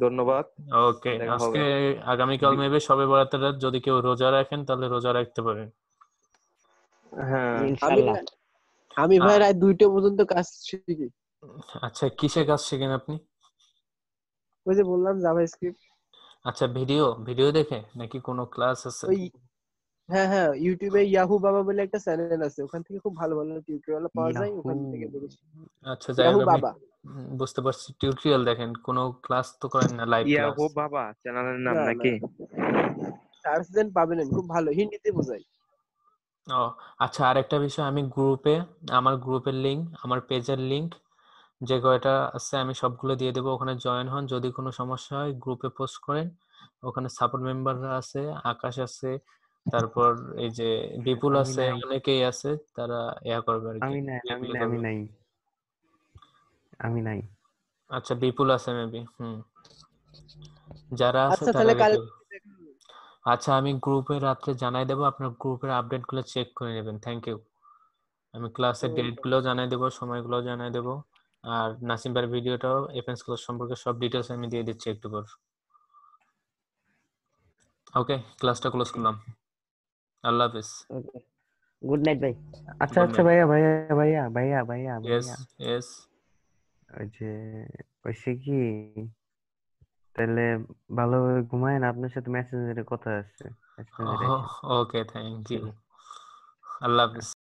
ধন্যবাদ ওকে আজকে আগামী কাল মেবে সবে বরাতের রাত যদি কেউ রোজা রাখেন তাহলে রোজা রাখতে পারেন হ্যাঁ ইনশাআল্লাহ আমি ভাই রাত দুইটা পর্যন্ত কাজ শিখি আচ্ছা কিসে কাজ শিখেন আপনি ওই যে বললাম জাভাস্ক্রিপ্ট আচ্ছা ভিডিও ভিডিও দেখে নাকি কোনো ক্লাস আছে হ্যাঁ হ্যাঁ ইউটিউবে ইয়াহু বাবা বলে একটা চ্যানেল আছে ওখান থেকে খুব ভালো ভালো টিউটোরিয়াল পাওয়া যায় ওখান থেকে দেখেছি আচ্ছা যাই হোক বাবা বুঝতে পারছি। টিউটোরিয়াল দেখেন, কোনো ক্লাস তো করেন না, লাইভ ক্লাস। ইয়া ও বাবা, চ্যানেলের নাম নাকি? সার্চ দেন পাবেন, খুব ভালো হিন্দিতে বোঝাই। ও আচ্ছা, আরেকটা বিষয়, আমি গ্রুপে আমার গ্রুপের লিংক, আমার পেজের লিংক যে কয়টা আছে আমি সবগুলো দিয়ে দেব, ওখানে জয়েন হন। যদি কোনো সমস্যা হয় গ্রুপে পোস্ট করেন, ওখানে সাপোর্ট মেম্বাররা আছে, আকাশ আছে, তারপর এই যে বিপুল আছে, অনেকেই আছে, তারা ইয়া করবে আর কি। আমি নাই আমি নাই আমি নাই আমি নাই আচ্ছা বিপুল আছে মেবি, হুম, যারা আছে তাহলে কাল। আচ্ছা আমি গ্রুপে রাতে জানাই দেব, আপনার গ্রুপের আপডেটগুলো চেক করে নেবেন। Thank you. আমি ক্লাসের ডেটগুলো জানাই দেব, সময়গুলো জানাই দেব, আর নাসিম ভাইয়ের ভিডিওটাও এফএনএস ক্লাস সম্পর্কে সব ডিটেইলস আমি দিয়ে দিচ্ছি একটু পর। ওকে, ক্লাসটা ক্লোজ করলাম। আল্লাহ হাফেজ, গুড নাইট ভাই। আচ্ছা আচ্ছা ভাইয়া ভাইয়া ভাইয়া ভাইয়া ভাইয়া यस यस আচ্ছা ওইসে কি তাহলে ভালোভাবে ঘুমায়েন, আপনার সাথে মেসেঞ্জারে কথা আছে। ওকে, থ্যাংক ইউ, আল্লাহ হাফেজ।